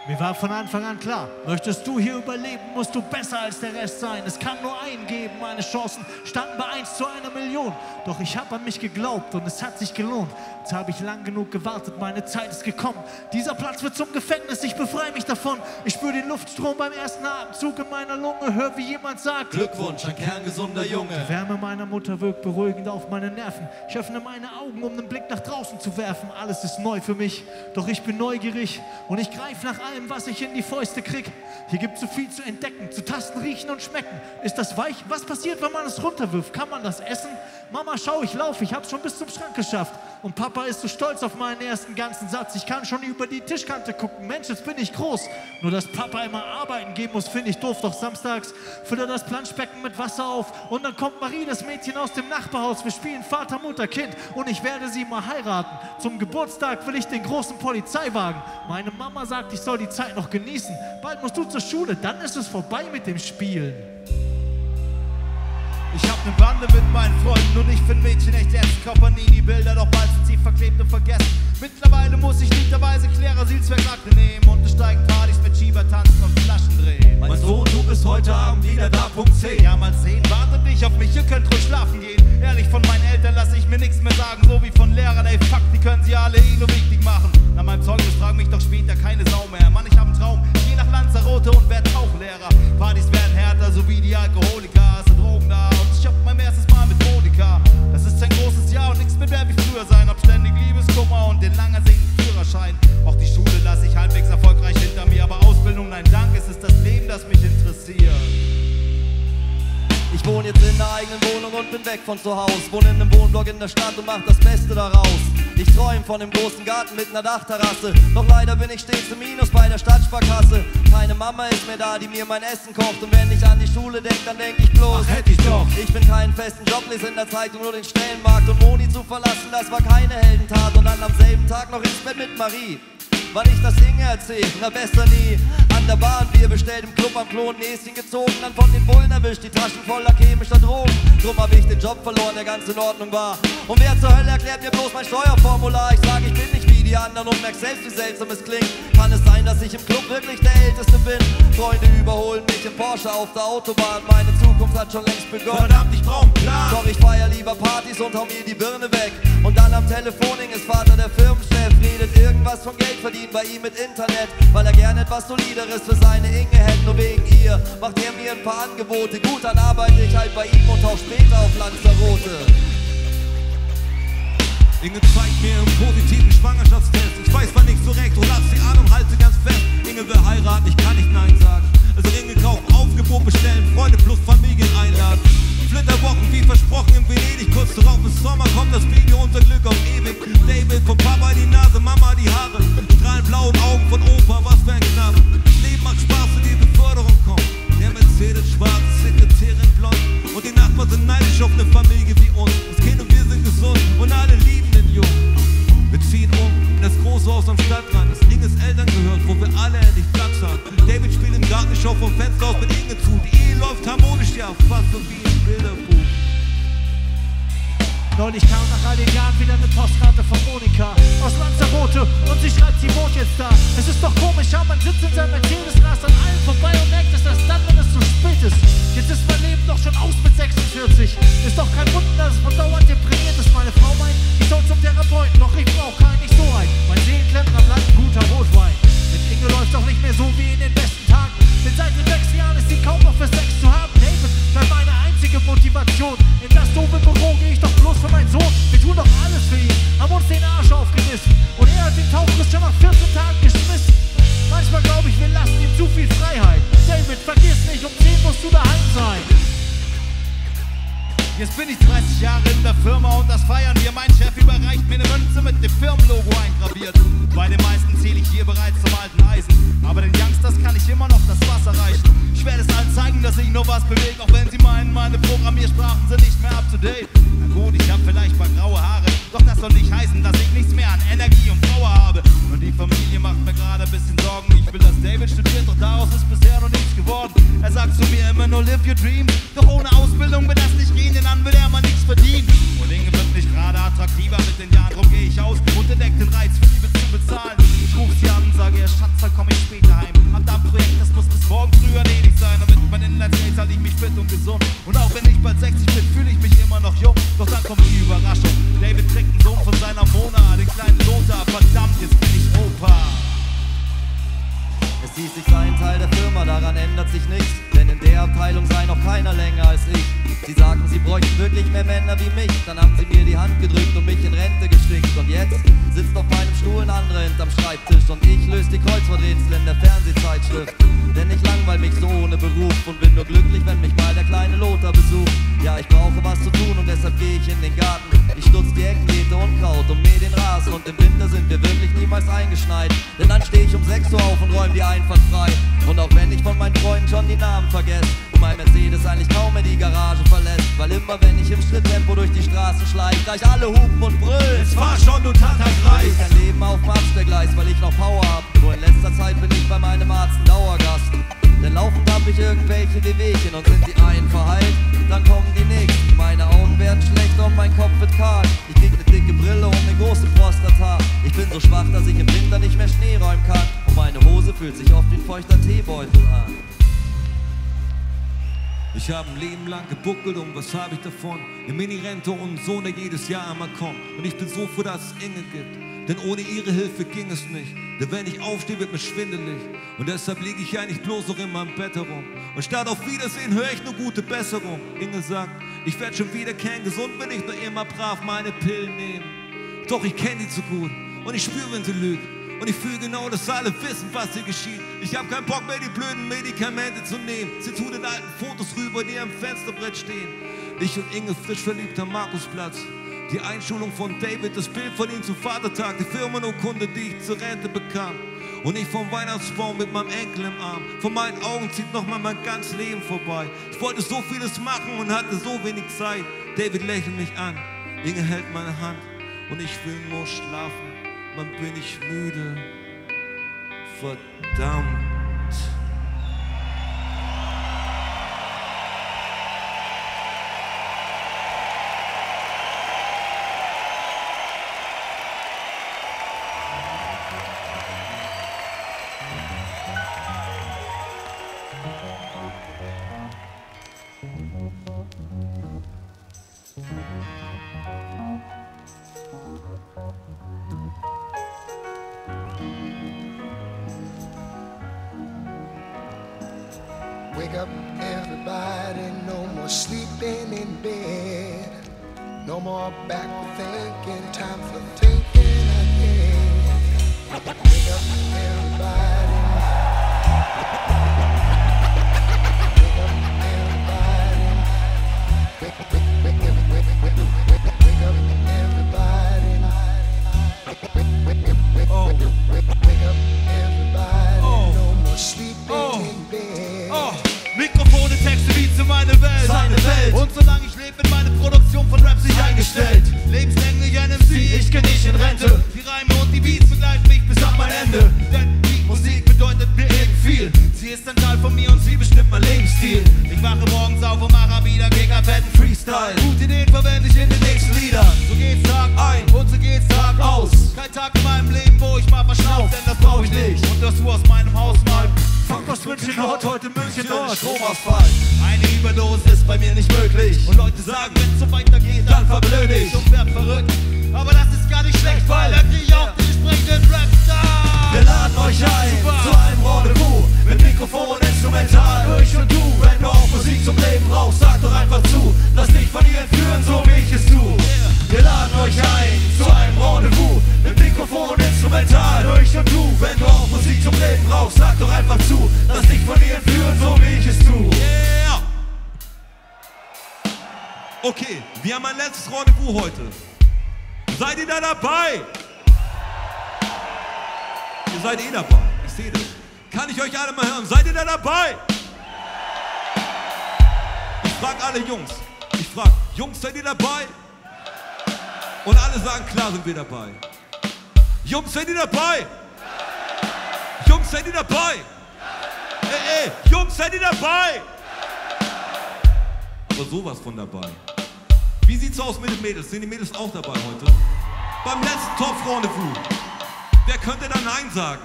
Mir war von Anfang an klar, möchtest du hier überleben, musst du besser als der Rest sein. Es kann nur einen geben, meine Chancen standen bei eins zu einer Million. Doch ich habe an mich geglaubt und es hat sich gelohnt. Jetzt habe ich lang genug gewartet, meine Zeit ist gekommen. Dieser Platz wird zum Gefängnis, ich befreie mich davon. Ich spüre den Luftstrom beim ersten Atemzug in meiner Lunge. Hör, wie jemand sagt, Glückwunsch, ein kerngesunder Junge. Die Wärme meiner Mutter wirkt beruhigend auf meine Nerven. Ich öffne meine Augen, um einen Blick nach draußen zu werfen. Alles ist neu für mich, doch ich bin neugierig und ich greife nach allem, was ich in die Fäuste krieg. Hier gibt's so viel zu entdecken, zu tasten, riechen und schmecken. Ist das weich? Was passiert, wenn man es runterwirft? Kann man das essen? Mama, schau, ich lauf, ich hab's schon bis zum Schrank geschafft. Und Papa ist so stolz auf meinen ersten ganzen Satz. Ich kann schon über die Tischkante gucken. Mensch, jetzt bin ich groß. Nur, dass Papa immer arbeiten gehen muss, finde ich doof. Doch samstags füllt er das Planschbecken mit Wasser auf. Und dann kommt Marie, das Mädchen aus dem Nachbarhaus. Wir spielen Vater, Mutter, Kind. Und ich werde sie mal heiraten. Zum Geburtstag will ich den großen Polizeiwagen. Meine Mama sagt, ich soll die Zeit noch genießen. Bald musst du zur Schule, dann ist es vorbei mit dem Spielen. Ich hab ne Bande mit meinen Freunden und ich find Mädchen echt erst Kopernini-Bilder, doch bald sind sie verklebt und vergessen. Mittlerweile muss ich literweise Klärer Silzwerkakte nehmen und es steigen Partys mit Schieber, Tanzen und Flaschen drehen. Mein Sohn, du bist heute Abend wieder da, Punkt zehn. Ja, mal sehen, wartet nicht auf mich, ihr könnt ruhig schlafen gehen. Ehrlich, von meinen Eltern lasse ich mir nichts mehr sagen, so wie von Lehrern, ey fuck, die können sie alle eh nur wichtig machen. Nach meinem Zeugnis fragen mich doch später keine Sau mehr. Mann, ich hab einen Traum, ich geh nach Lanzarote und werd Tauchlehrer. Partys werden härter, so wie die Alkoholiker, hast du Drogen da? Ich hab mein erstes Mal mit Monika. Das ist ein großes Jahr und nix mit mehr wie früher sein. Hab ständig Liebeskummer und den lang ersehnten Führerschein. Auch die Schule lasse ich halbwegs erfolgreich hinter mir. Aber Ausbildung, nein Dank, es ist das Leben, das mich interessiert. Ich wohne jetzt in der eigenen Wohnung und bin weg von zu Hause. Wohne in einem Wohnblock in der Stadt und mach das Beste daraus. Ich träum von dem großen Garten mit einer Dachterrasse. Doch leider bin ich stets im Minus bei der Stadtsparkasse. Keine Mama ist mehr da, die mir mein Essen kocht. Und wenn ich an die Schule denk, dann denk ich bloß, ach, hätte ich doch. Ich bin keinen festen Job, les in der Zeitung nur den Stellenmarkt. Und Moni zu verlassen, das war keine Heldentat. Und dann am selben Tag noch ins Bett mit Marie. Wann ich das Inge erzähl, na besser nie. An der Bahn, Bier bestellt, im Club am Klon, Näschen gezogen, dann von den Bullen erwischt, die Taschen voller chemischer Drogen. Drum hab ich den Job verloren, der ganz in Ordnung war. Und wer zur Hölle erklärt mir bloß mein Steuerformular? Ich sag, ich bin nicht wie die anderen und merk selbst, wie seltsam es klingt. Kann es sein, dass ich im Club wirklich der Älteste bin? Freunde überholen mich im Porsche auf der Autobahn. Meine Zukunft hat schon längst begonnen. Verdammt, ich brauch einen Plan. Doch ich feier lieber Partys und hau mir die Birne weg. Und dann am Telefon hing es Vater, der Firmenchef, redet irgendwas von Geld verdienen bei ihm mit Internet, weil er gern etwas Solideres für seine Inge hätte. Nur wegen ihr macht er mir ein paar Angebote. Gut, dann arbeite ich halt bei ihm und tauch später auf Lanzarote. Inge zeigt mir einen positiven Schwangerschaftstest. Ich weiß mal nicht so recht, und lass sie an und halte sie ganz fest. Inge will heiraten, ich kann nicht nein sagen. Also Inge kauft, Aufgebot bestellen, Freunde plus Familien einladen. Flitterwochen wie versprochen in Venedig. Kurz darauf bis Sommer kommt das Video, unser Glück auf ewig. David von Papa die Nase, Mama die Haare. Strahlen blauen Augen von Opa, was für ein Knabe. Das Leben macht Spaß, wenn die Beförderung kommt. Der Mercedes schwarz, Sekretärin blond. Und die Nachbarn sind neidisch auf eine Familie wie uns. Das Kind und wir sind gesund und alle lieben den Jungen. Wir ziehen um. das große Haus am Stadtrand, das Inges Eltern gehört, wo wir alle endlich Platz hatten. David spielt im Garten, ich schau vom Fenster aus mit Inge zu. Die Ehe läuft harmonisch, ja, fast so wie im Bilderbuch. Neulich kam nach all den Jahren wieder eine Postkarte von Monika aus Lanzarote und sie schreibt, sie wohnt jetzt da. Es ist doch komisch, ja, man sitzt in seinem Mercedes, rast an allen vorbei und merkt es erst dann, wenn es zu spät ist. Jetzt ist mein Leben doch schon aus mit sechsundvierzig. Ist doch kein Wunder, dass es von dauernd deprimiert ist. Meine Frau meint, ich soll zum Therapeuten, doch ich brauch keinen, nicht so ein. Mein Seelenklemmen am Land, guter Rotwein. Mit Inge läuft doch nicht mehr so wie in den besten Tagen. Denn seit den sechs Jahren ist sie kaum noch für Sex zu haben. David bleibt meine einzige Motivation. In das doofe Büro gehe ich doch bloß für meinen Sohn. Wir tun doch alles für ihn, haben uns den Arsch aufgerissen. Und er hat den Tauchriss schon nach vierzehn Tagen geschmissen. Manchmal glaube ich, wir lassen ihm zu viel Freiheit. David, vergiss nicht, um zehn musst du daheim sein. Jetzt bin ich dreißig Jahre in der Firma und das feiern wir. Mein Chef überreicht mir eine Münze mit dem Firmenlogo eingraviert. Bei den meisten zähle ich hier bereits zum alten Eisen. Aber den Youngsters kann ich immer noch das Wasser reichen. Ich werde es allen zeigen, dass ich nur was bewege. Auch wenn sie meinen, meine Programmiersprachen sind nicht mehr up to date. Na gut, ich hab vielleicht mal graue Haare. Doch das soll nicht heißen, dass ich nichts mehr an Energie und Power habe. Und die Familie macht mir gerade ein bisschen Sorgen. Ich will, dass David studiert, doch daraus ist bisher noch nichts geworden. Er sagt zu mir immer nur live your dream. Doch ohne Ausbildung wird das nicht gehen. Dann will er mal nichts verdienen. Und Inge wird nicht gerade attraktiver mit den Jahren, drum gehe ich aus und entdecke den Reiz für Liebe zu bezahlen. Ich ruf sie an und sage, ihr Schatz, da komm ich später heim. Hab da ein Projekt, das muss bis morgen früh erledigt sein. Damit mein Inlandsgeld halte ich mich fit und gesund. Und auch wenn ich bald sechzig bin, fühle ich mich immer noch jung. Doch dann kommt die Überraschung. David kriegt einen Sohn von seiner Mona, den kleinen Lothar. Verdammt, jetzt bin ich Opa. Es hieß, ich sei ein Teil der Firma, daran ändert sich nichts. Denn in der Abteilung sei noch keiner länger als ich. Sie sagten, sie bräuchten wirklich mehr Männer wie mich. Dann haben sie mir die Hand gedrückt und mich in Rente gestickt. Und jetzt sitzt auf meinem Stuhl ein anderer hinterm Schreibtisch. Und ich löse die Kreuzworträtsel in der Fernsehzeitschrift. Denn ich langweil mich so ohne Beruf und bin nur glücklich, wenn mich mal der kleine Lothar besucht. Ja, ich brauche was zu tun und deshalb gehe ich in den Garten. Ich stutz die Ecken, jede Unkraut und mäh den Rasen. Und im Winter sind wir wirklich niemals eingeschneit. Denn dann stehe ich um sechs Uhr auf und räume die ein. Einfach frei. Und auch wenn ich von meinen Freunden schon die Namen vergesse und mein Mercedes eigentlich kaum mehr die Garage verlässt, weil immer wenn ich im Schritttempo durch die Straßen schleiche, gleich alle hupen und brüllen. Jetzt fahr schon, du Tatterkreis! Ich kann leben auf dem Abstellgleis, weil ich noch Power hab. Nur in letzter Zeit bin ich bei meinem Arzt ein Dauergast. Denn laufend hab ich irgendwelche Wehwehchen und sind die einen verheilt, dann kommen die nächsten. Meine Augen werden schlechter und mein Kopf wird kahl. Ich krieg eine dicke Brille und eine große Prostata. Ich bin so schwach, dass ich im Winter nicht mehr Schnee räumen kann. Und meine Hose fühlt sich oft wie ein feuchter Teebeutel an. Ich habe ein Leben lang gebuckelt und was habe ich davon? Eine Mini-Rente und ein Sohn, der jedes Jahr einmal kommt. Und ich bin so froh, dass es Inge gibt, denn ohne ihre Hilfe ging es nicht. Denn wenn ich aufstehe, wird mir schwindelig. Und deshalb liege ich eigentlich bloß noch in meinem Bett herum. Und statt auf Wiedersehen höre ich nur gute Besserung. Inge sagt, ich werde schon wieder kerngesund, wenn ich nur immer brav meine Pillen nehme. Doch ich kenne die zu gut und ich spüre, wenn sie lügt. Und ich fühle genau, dass alle wissen, was hier geschieht. Ich hab keinen Bock mehr, die blöden Medikamente zu nehmen. Sie tun den alten Fotos rüber, die am Fensterbrett stehen. Ich und Inge, frisch verliebt am Markusplatz. Die Einschulung von David, das Bild von ihm zum Vatertag. Die Firmenurkunde, die ich zur Rente bekam. Und ich vom Weihnachtsbaum mit meinem Enkel im Arm. Vor meinen Augen zieht nochmal mein ganzes Leben vorbei. Ich wollte so vieles machen und hatte so wenig Zeit. David lächelt mich an, Inge hält meine Hand. Und ich will nur schlafen. Man bin ich müde, verdammt. Lebenslänglich ein M C, ich geh nicht in Rente. Die Reime und die Beats sind Stil. Ich wache morgens auf und mache wieder mega fetten Freestyle. Gute Ideen verwende ich in den nächsten Liedern. So geht's Tag ein und so geht's Tag aus. Kein Tag in meinem Leben, wo ich mal verschnauf, denn das brauch ich nicht. Und dass du aus meinem Haus mal fuck aus München Nord, heute München Nord, Stromausfall. Eine Überdosis ist bei mir nicht möglich. Und Leute sagen, wenn's so weitergeht, dann verblöd ich und werd verrückt. Aber das ist gar nicht schlecht, weil dann krieg ich auch die sprechenden Rapstar. Wir laden euch ein Super. Zu einem Rendezvous mit Mikrofon und Instrumental, ich und du. Wenn du auch Musik zum Leben brauchst, sag doch einfach zu. Lass dich von ihr entführen, so wie ich es tu. Yeah. Wir laden euch ein zu einem Rendezvous mit Mikrofon und Instrumental, ich und du. Wenn du auch Musik zum Leben brauchst, sag doch einfach zu. Lass dich von ihr entführen, so wie ich es tu. Yeah. Okay, wir haben ein letztes Rendezvous heute. Seid ihr da dabei? Ihr seid eh dabei, ich sehe das. Kann ich euch alle mal hören? Seid ihr da dabei? Ich frage alle Jungs. Ich frage, Jungs, seid ihr dabei? Und alle sagen, klar sind wir dabei. Jungs, seid ihr dabei? Jungs, seid ihr dabei? Ey, ey, Jungs, seid ihr dabei? Aber sowas von dabei. Wie sieht's aus mit den Mädels? Sind die Mädels auch dabei heute? Beim letzten Topf-Rendezvous. Wer könnte da Nein sagen?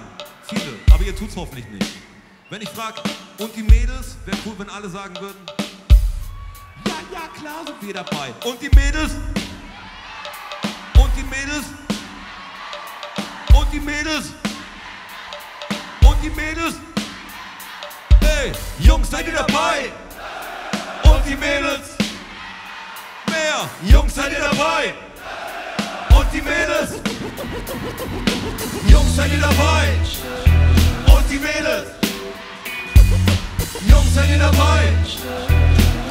Viele, aber ihr tut's hoffentlich nicht. Wenn ich frage, und die Mädels? Wäre cool, wenn alle sagen würden, ja, ja, klar sind wir dabei. Und die Mädels? Und die Mädels? Und die Mädels? Und die Mädels? Hey, Jungs, seid ihr dabei? Und die Mädels? Mehr. Jungs, seid ihr dabei? Und die Mädels? Jungs, seid ihr dabei? Und die Mädels? Jungs, seid ihr dabei?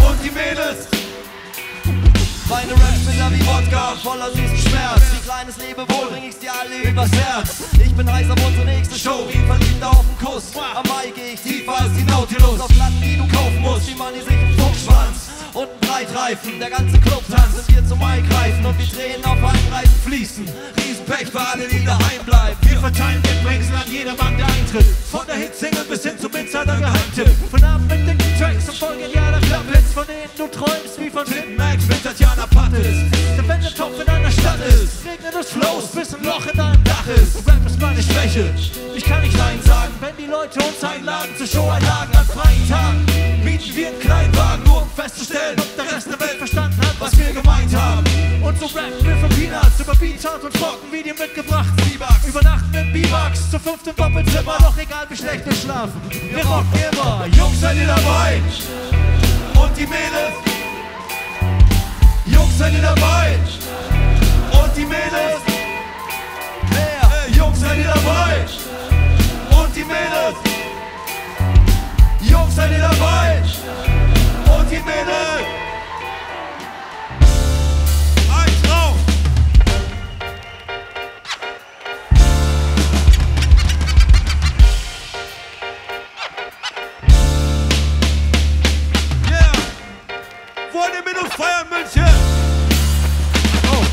Und die Mädels? Meine Raps sind da wie Wodka, voller süßen Schmerz. Wie kleines Lebewohl bring ich's dir alle übers Herz. Ich bin heiß auf unsere nächste Show, wie verliebt auf den Kuss. Am Mai geh ich tiefer als die Nautilus. Auf Platten, die du kaufen musst, wie man die sich im Fuchsschwanz. Und ein Breitreifen, der ganze Club tanzt und wir zum Mai greifen und die Tränen auf Einreifen fließen. Riesenpech für alle, die daheim bleiben. Wir verteilen Mitbringsel an jeder Bank der Eintritt. Von der Hitsingle bis hin zum Insider-Geheimtipp. Von Abend mit den Tracks und voll genialer Club-Hits, von denen du träumst wie von Tim Max mit Tatjana Pattis. Denn wenn der Topf in deiner Stadt ist, regnet es flows, bis ein Loch in deinem Dach ist. Und Rap ist meine Schwäche, ich kann nicht Nein sagen. Wenn die Leute uns einladen zu Showanlagen an freien Tagen, bieten wir einen Kleinwagen, nur um festzustellen, ob der Rest der Welt verstanden hat, was wir gemeint haben. Und so rappen wir für Peanuts über Beatart und rocken wie die mitgebrachten B-Bucks. Übernachten im B-Bucks, zu fünft im Doppelzimmer, doch egal wie schlecht wir schlafen, wir rocken immer. Jungs, seid ihr dabei? Und die Mädels? Jungs, seid ihr dabei? Und die Mädels? Hey, Jungs, seid ihr dabei? Und die Mädels? Jungs, seid ihr dabei? Und die Mädels! Eins drauf! Yeah! Wollt ihr mit uns feiern, München? Oh!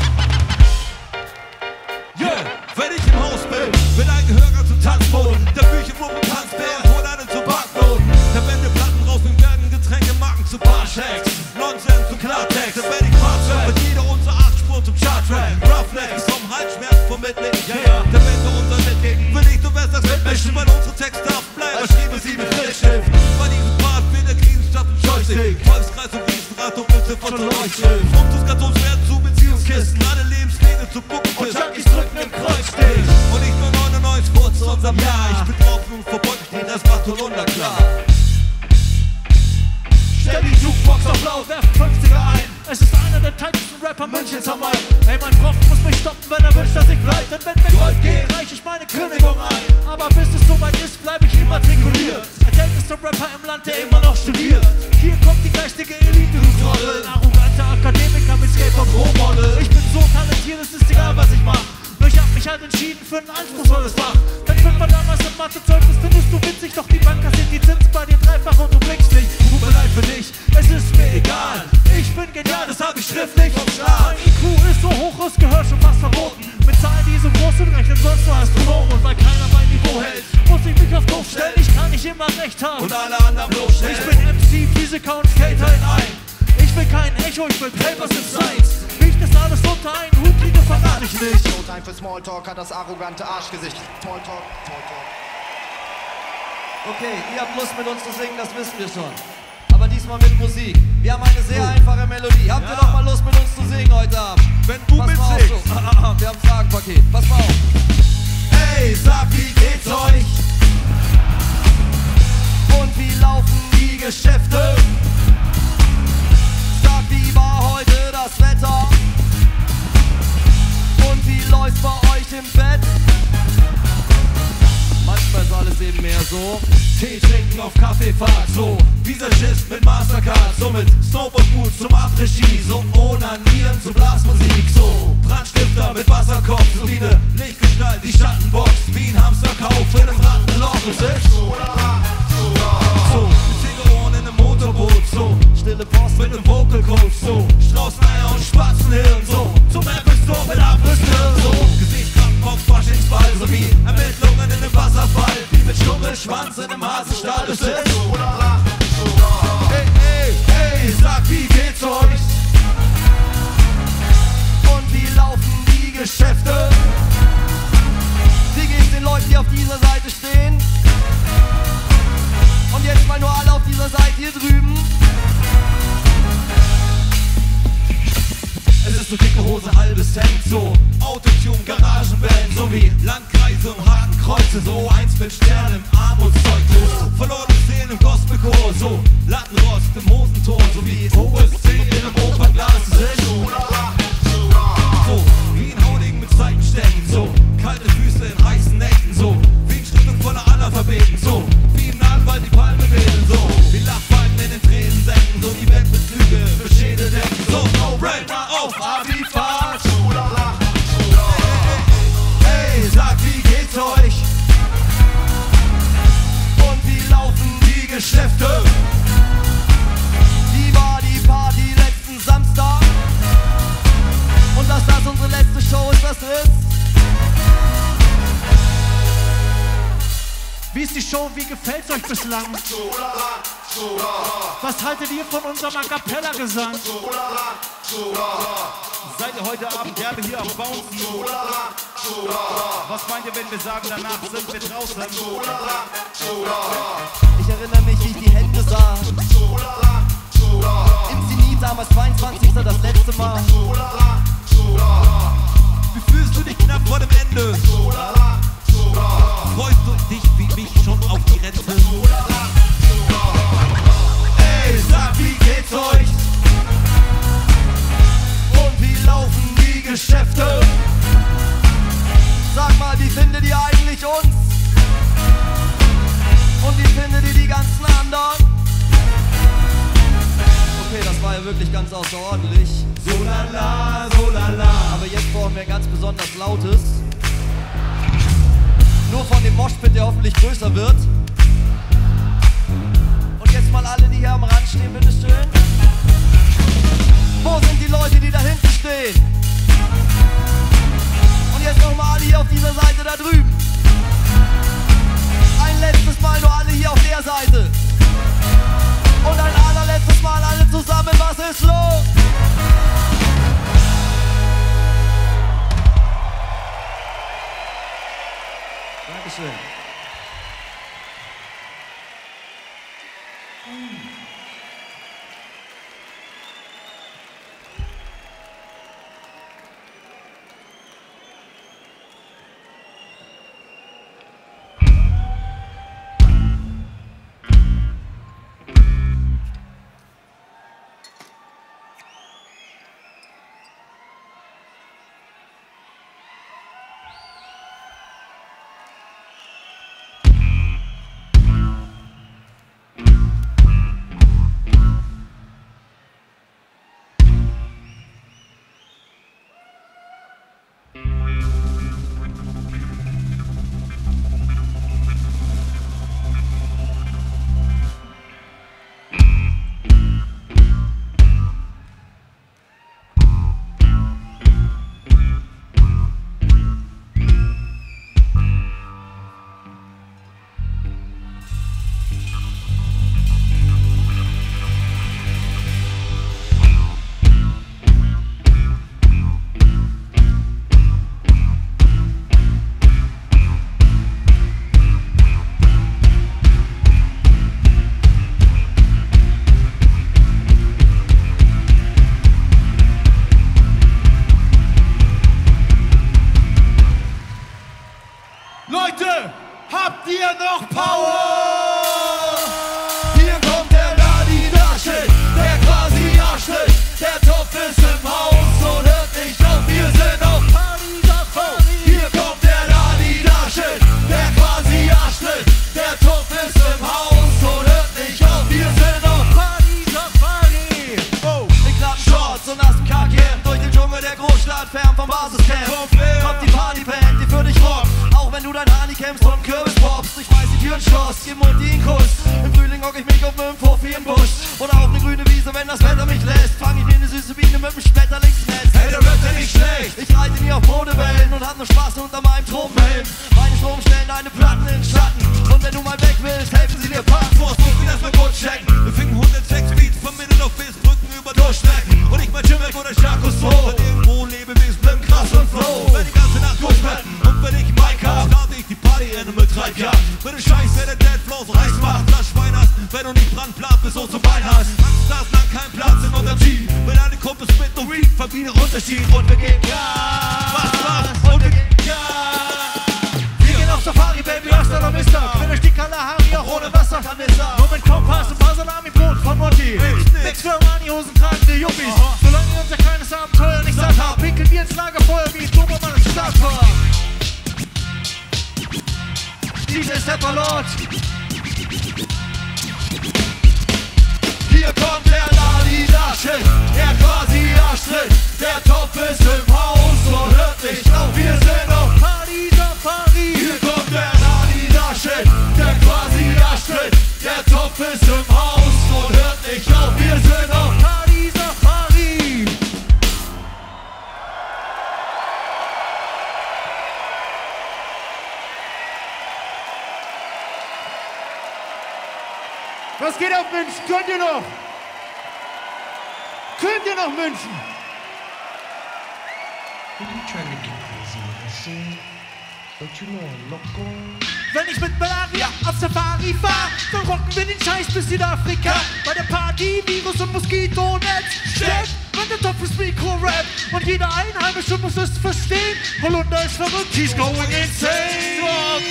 Yeah! Wenn ich im Haus bin, bin ein Gehörer zum Tanzboden. Da fühl ich im Rumpel Tanzbär, hol einen zu Backnoten. Da wende Platten raus und werden Getränke machen zu Barshacks, Nonsense zu Klartext. Da werde ich Quatsch, mit jeder unserer acht Spuren zum Chartrap. Roughnecks vom Halsschmerz vom Mitlegen, ja ja. Da wenn du unser Mitlegen will ich, du wirst das mitmischen, weil unsere Texte aufbleiben. Ich schriebe sie mit Filzstift. Bei diesem Part wird der Krieg statt dem Joystick. Wolfskreis und Riesenrad und Mütze von der Leuchtschrift. Umzugskartons werden zu Beziehungskisten, alle Lebenswege zu Buckenkisten. Und Junkies drücken im Kreuzstich. Und ich nur neunundneunzig Furz in unserem Jahr. Ich bin drauf und verbeuglich, den Rest macht Holunder klar. Stell die Jukebox auf laut, werf fünfziger ein. Es ist einer der tightesten Rapper Münchens am Main. Hey, mein Prof muss mich stoppen, wenn er wünscht, dass ich bleib. Denn wenn wir Gold gehen, reich ich meine Kündigung ein. Aber bis es soweit ist, bleib ich immatrikuliert. Als ältester Rapper im Land, der immer noch studiert. Hier kommt die geistige Elite, du Trottel. Arroganter Akademiker mit Skater Pro-Model. Ich bin so talentiert, es ist egal, was ich mach. Nur ich hab mich halt entschieden für ein anspruchsvolles Fach. Denn wenn man damals im Mathe-Zeugnis findest du witzig, doch die Banker sind die Zins bei dir dreifach und du blickst nicht. Tut mir leid für dich, es ist mir egal. Ich bin genial, das hab ich schriftlich vom Schlag. Mein I Q ist so hoch, es gehört schon fast verboten. Mit Zahlen, die so groß sind, rechnen sonst nur Astronomen. Und weil keiner mein Niveau hält, muss ich mich auf Kopf stellen. Ich kann nicht immer recht haben und alle anderen bloßstellen. Ich bin M C Musiker und Skate halt ein. Ich will kein Echo, ich will Papers and Science. Riecht das alles unter einen Hut, liege, verrat ich nicht. No time für Smalltalk, hat das arrogante Arschgesicht. Smalltalk, Smalltalk. Okay, ihr habt Lust mit uns zu singen, das wissen wir schon. Aber diesmal mit Musik. Wir haben eine sehr einfache Melodie. Habt ihr ja. noch mal Lust mit uns zu singen heute Abend? Wenn du mitsingst. So. Wir haben ein Fragenpaket. Pass mal auf. Hey, sag, wie geht's euch? Und wie laufen die Geschäfte? Sag, wie war heute das Wetter? Und wie läuft's bei euch im Bett? Manchmal ist alles eben mehr so. Tee trinken auf Kaffeefahrt, so Visagist mit Mastercard, so mit Snow und Boot zum Après-Ski, so Onanieren zu Blasmusik, so Brandstifter mit Wasserkopf, so wie ne Lichtgestalt, die Schattenbox, wie ein Hamsterkauf in einem Rattenloch, es ist so, so Zigaronen in einem Motorboot, so stille Post mit nem Vocal Coach, so Straußeneier und Spatzenhirn, so zum Apple-Store mit Abrissnirn, so Auf Faschingsball, so wie Ermittlungen in einem Wasserfall, wie mit Schummelschwanz in einem Hasenstall. Es ist so, hey, hey, hey, sag, wie geht's euch? Und wie laufen die Geschäfte? Wie geht's den Leuten, die auf dieser Seite stehen? Und jetzt mal nur alle auf dieser Seite hier drüben. Es ist so dicke Hose, halbes Hemd, so Autotune, Garagenband, so wie Landkreise und Hakenkreuze, so eins mit Sternen im Armutszeug, so verlorene Seelen im Gospelchor, so Lattenrost im Hosenton, so wie O S C in einem Opernglas, so, so wie ein Hauding mit Seitenständen, so kalte Füße in heißen Nächten, so wie ein Schritt voller Analphabeten, so wie im Nadelwald die Palme wählen, so wie Lachfalten in den Tresensäcken, so die Wettbezüge für Schädel decken, so no bread auf Abifahrt. Hey, hey, sag, wie geht's euch? Und wie laufen die Geschäfte? Wie war die Party letzten Samstag? Und dass das unsere letzte Show ist, das ist. Wie ist die Show? Wie gefällt's euch bislang? Was haltet ihr von unserem A Cappella-Gesang? Seid ihr heute Abend derbe hier am Bouncen? Was meint ihr, wenn wir sagen, danach sind wir draußen? Ich erinnere mich, wie ich die Hände sah. Im Zenith damals zweiundzwanzigster das letzte Mal. Wie fühlst du dich knapp vor dem Ende? Freust du dich wie mich schon auf die Rente? Hey, sag, wie geht's euch? Und wie laufen die Geschäfte? Sag mal, wie findet ihr eigentlich uns? Und wie findet ihr die ganzen anderen? Okay, das war ja wirklich ganz außerordentlich. So la la, so la la. Aber jetzt brauchen wir ein ganz besonders lautes. Nur von dem Moshpit, der hoffentlich größer wird. Und jetzt mal alle, die hier am Rand stehen, bitteschön. Wo sind die Leute, die da hinten stehen? Und jetzt nochmal alle hier auf dieser Seite da drüben. Ein letztes Mal nur alle hier auf der Seite. Und ein allerletztes Mal alle zusammen. Was ist los? Dankeschön. Freunde, habt ihr noch Power? Hier kommt der Daddy Dachshund, der quasi Arschlöch. Der Topf ist im Haus und hört nicht auf, wir sind auf Party Safari. Hier kommt der Daddy Dachshund, der quasi Arschlöch. Der Topf ist im Haus und hört nicht auf, wir sind auf Party Safari. Oh, wir klappen Shorts und lassen Kacke durch den Dschungel der Großstadt, fern vom Basiscamp. Kommt die Party-Band, die für dich rockt. Auch wenn du dein Hani kämpfst und Kürbis poppst. Ich weiß die Tür ins Schloss, gib Mutti einen Kuss. Im Frühling hock ich mich auf mit dem Fuffi im Busch. Oder auf eine grüne Wiese, wenn das Wetter mich lässt. Fang ich mir eine süße Biene mit dem Schmetterlingsnetz. Hey, da wird dir nicht schlecht. Ich reite mir auf Modewellen und hab nur Spaß unter meinem Tropenhelm. Meine Strom stellen deine Platten in den Schatten. Und wenn du mal weg willst, helfen sie dir Parkfuß. Muss mir das mal kurz checken. Wir ficken hundertsechs Beats von Minuten auf bis Brücken über Durchstrecken. Und ich mein Jimmick oder Sharkus Pro. Und irgendwo Lebewesen bleiben krass und flow. Wenn die ganze Nacht durchbretten und wenn ich Mike hab, starte ich die Party Animal Treibjagd. Wenn du scheiß, wer der Dead Flows reichst, mach das Schwein hast. Wenn du nicht dran plant, bist du zum Bein hast. Angst lang kein Platz in unserem Team. Wenn deine Kumpels mit no Reed verbieten Unterschied. Und wir gehen Gas, was, was, und wir gehen Gas. Wir gehen auf Safari, Baby, hasta la vista. Wenn euch die Kalahari auch ohne Wasser vermissa. Nur mit Kompass und Salami-Brot von Monty. Nix für Mani-Hosen tragende Yuppies. Solange ihr unser kleines Abenteuer nicht satt habt, winkeln wir ins Lagerfeuer, wie ich Dobermann ins Start war. D J Sepalot. Hier kommt der Lali Daschel, der quasi Arschtritt. Der Topf ist im Haus und hört nicht auf, wir sind auf Party Safari. Hier kommt der Lali Daschel, der quasi Arschtritt. Der Topf ist im Haus und hört nicht auf, wir sind auf Party Safari. Was geht auf München? Könnt ihr noch? Könnt ihr noch München? Wenn ich mit Malaria auf Safari fahr, dann rocken wir den Scheiß bis Südafrika. Bei der Party Virus und Moskitonetz steckt, wenn der Topf ist Mikro-Rap. Und jeder Einheimische muss es verstehen. Holunder ist verrückt, he's going insane.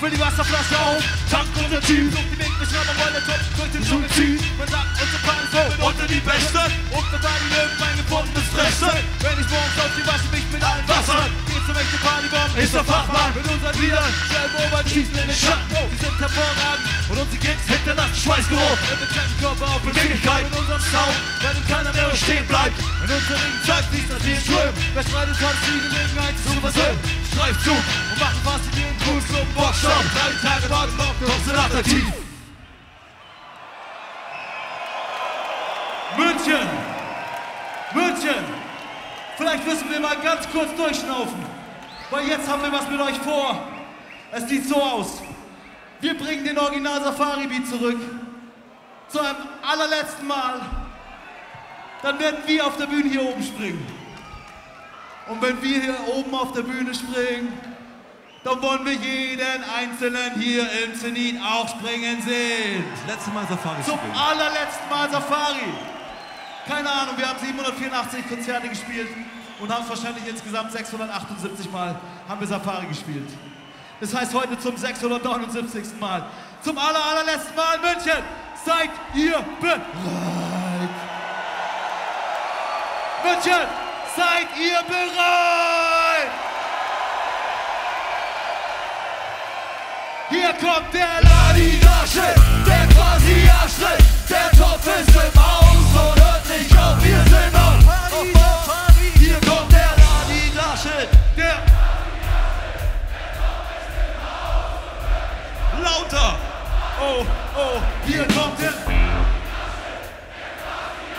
Will die Wasserflasche auf, tank unser Team. Sucht die Weg, nicht ran, aber der Topf durch den Dschungel zieht. Man sagt, unsere Party sind unter die Beste. Und wir sagen, wir haben ein gefundenes Fressen. Wenn ich morgens auf die Wasche mich mit allen Wassern. Geht zur rechten Partybomb, ist der Fachmann. Mit unseren Liedern, schnell beobachten, schießen in den Schatten. Die sind hervorragend und unsere Gigs hinterlassen Schweißgeruch. Und wir treffen Körper auf Beweglichkeit. Mit unserem Sound, wenn uns keiner mehr stehen bleibt. In unserer Regenzeit fließt das wie ein Ström. Wer streitet, hat die Gelegenheit zu versöhnen. Streift zu und macht fast in jedem Kuss und Boxschau. Drei Tage morgen noch, kommst du nach der Tief. München! München! Vielleicht müssen wir mal ganz kurz durchschnaufen. Weil jetzt haben wir was mit euch vor. Es sieht so aus. Wir bringen den Original Safari Beat zurück. Zu einem allerletzten Mal. Dann werden wir auf der Bühne hier oben springen. Und wenn wir hier oben auf der Bühne springen, dann wollen wir jeden Einzelnen hier im Zenith auch springen sehen. Letztes Mal Safari Zum springen. Zum allerletzten Mal Safari. Keine Ahnung, wir haben siebenhundertvierundachtzig Konzerte gespielt und haben es wahrscheinlich insgesamt sechshundertachtundsiebzig Mal haben wir Safari gespielt. Das heißt heute zum sechshundertneunundsiebzigsten Mal. Zum aller, allerletzten Mal München. Seid ihr bereit? München, seid ihr bereit? Hier kommt der Ladi Daschel, der quasi Arschtritt. Der Topf ist im Haus und hört nicht auf, wir sind auf Party Safari. Hier kommt der Ladi Daschel, der Party Safari. Der Topf ist im Haus und hört nicht auf, lauter. Oh, oh, hier kommt der Ladi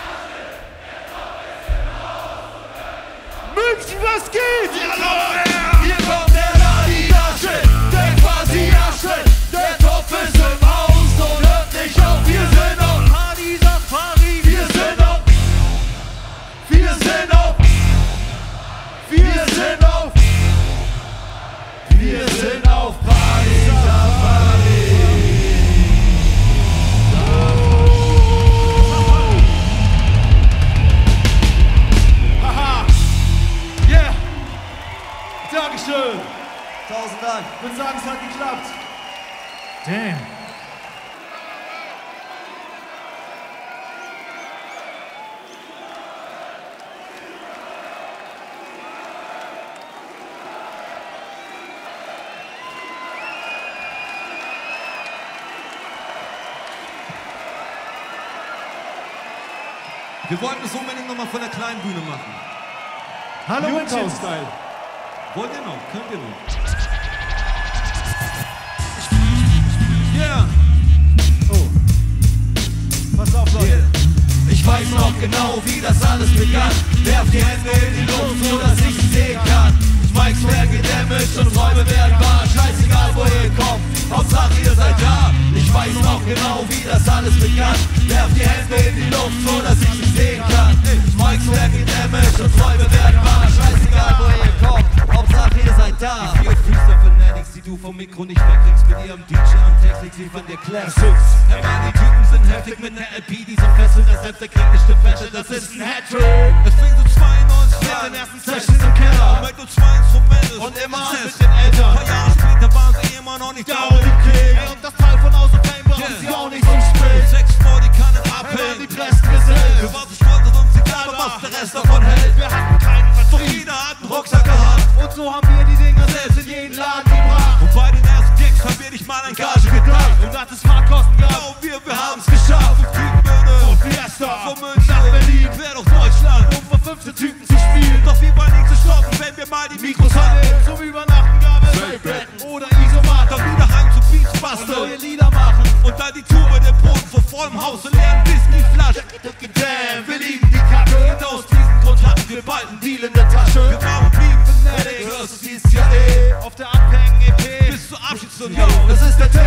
Daschel, der quasi Arschtritt. Der Topf ist im Haus und hört nicht auf, München, was geht? Hier kommt er. Hier kommt der Ladi Daschel, der quasi Arschtritt. Der Topf ist im Haus und hört nicht auf, wir sind auf Party Safari. Wir sind auf, wir sind auf, wir sind auf, wir sind auf Party Safari. Haha, Tausend Dank. Ich würde sagen, es hat geklappt. Damn. Wir wollten es unbedingt nochmal von der kleinen Bühne machen. Hallo München-Style. Wollt ihr noch? Könnt ihr noch? Yeah. Oh. Pass auf, Leute. Yeah. Ich weiß noch genau, wie das alles begann. Werf die Hände in die Luft, so dass ich sie sehen kann. Mikes werden gedämmt und Räume werden wahr. Scheißegal, wo ihr kommt, Hauptsache ihr seid da. Ich weiß noch genau, wie das alles begann. Werft die Hände in die Luft, so dass ich sie sehen kann. Mikes werden gedämmt und Räume werden wahr. Scheißegal, wo ihr kommt, Hauptsache ihr seid da. Die vier Füße Fanatics, die du vom Mikro nicht wegkriegst, mit ihrem D J und Technik liefern dir Classics. Hey man, die Typen sind heftig mit ner L P, die so fesseln, dass selbst der kritische Fäscher, das ist ein Hattrick. Es fängt so zwei neunzig an, den ersten Sessions im Keller. Und immer mit den Eltern. Ein paar Jahre später waren sie immer noch nicht da und im Krieg. Ey, und das Teil von außen Fame war uns auch nicht zum Spiel. Sechs vor die Kanne abhängen, die Pressen gesellt. Wir waren zu stolz und uns egal, was der Rest davon hält. Wir hatten keinen Vertrieb, doch jeder hat einen Rucksack gehabt. Und so haben wir die Dinger selbst in jeden Laden gebracht. Und bei den ersten Gigs haben wir nicht mal an Gage gedacht. Und dass es Fahrtkosten gab, und wir, wir haben's geschafft. Vom Kühlbühne, vom Fiesta, vom München nach Berlin, quer durch Deutschland, um vor fünfzehn Typen zu spielen. Doch wir waren nicht zu stoppen, wenn wir mal die Mikros hatten. Zum Übernachten gab es Weltbetten oder Isomat. Dann wieder heim zu Beats basteln und neue Lieder machen. Und dann die Tour mit dem Boden vor vollem Haus und leeren Whiskyflaschen. Damn, wir lieben die Kacke. Und aus diesem Grund hatten wir bald einen Deal in der Tasche. Wir waren blieben Fanatics, du hörst es dieses Jahr eh. Auf der abhängigen E P bis zur Abschiedsstunde. Yo, das ist der T,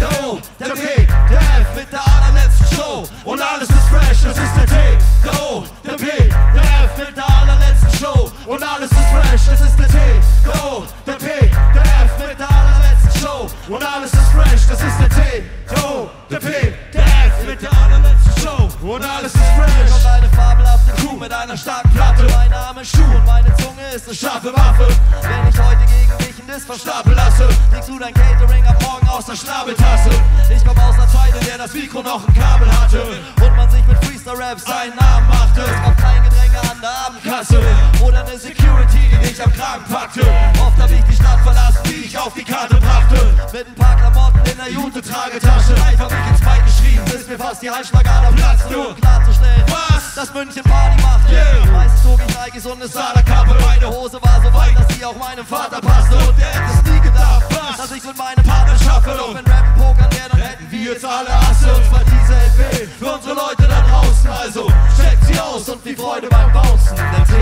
der O, der B, der F mit der allerletzten Show. Und alles ist fresh, das ist der T, der O, der B, der F mit der allerletzten Show. Und alles ist fresh, das ist der T, der O, der P, der F mit der allerletzten Show. Und alles ist fresh, das ist der T, der O, der P, der F mit der allerletzten Show. Und alles ist fresh. Kommt eine fabelhafte Crew mit einer starken Platte. Mein Name ist Schuh und meine Zunge ist eine scharfe Waffe. Wenn ich heute gegen dich ein Diss vom Stapel lasse, kriegst du dein Catering ab morgen aus der Schnabeltasse. Ich komm aus einer Zeit, in der das Mikro noch ein Kabel hatte und man sich mit Freestyle-Raps seinen Namen machte. Es gab Kleingedränge an der Abendkasse oder eine Security, die dich am Kragen packte. Oft hab ich die Stadt verlassen, die ich auf die Karte brachte. Mit ein paar Klamotten in der Jute-Tragetasche. Live hab ich ins Bein geschrien, bis mir fast die Halsschlagader platzte. Klarzustellen, was das München Party machte. Yeah. Meistens zog ich Nikes und eine Sada-Kappe. Meine Hose war so weit, dass sie auch meinem Vater passte. Und der hätte es nie gedacht, was? Dass ich mit meinem Partner schaffe. Doch wenn Rappen pokern wäre, dann hätten wir jetzt alle Asse. Und zwar diese L P für unsere Leute da draußen. Also checkt sie aus und die Freude beim Bouncen. Der T,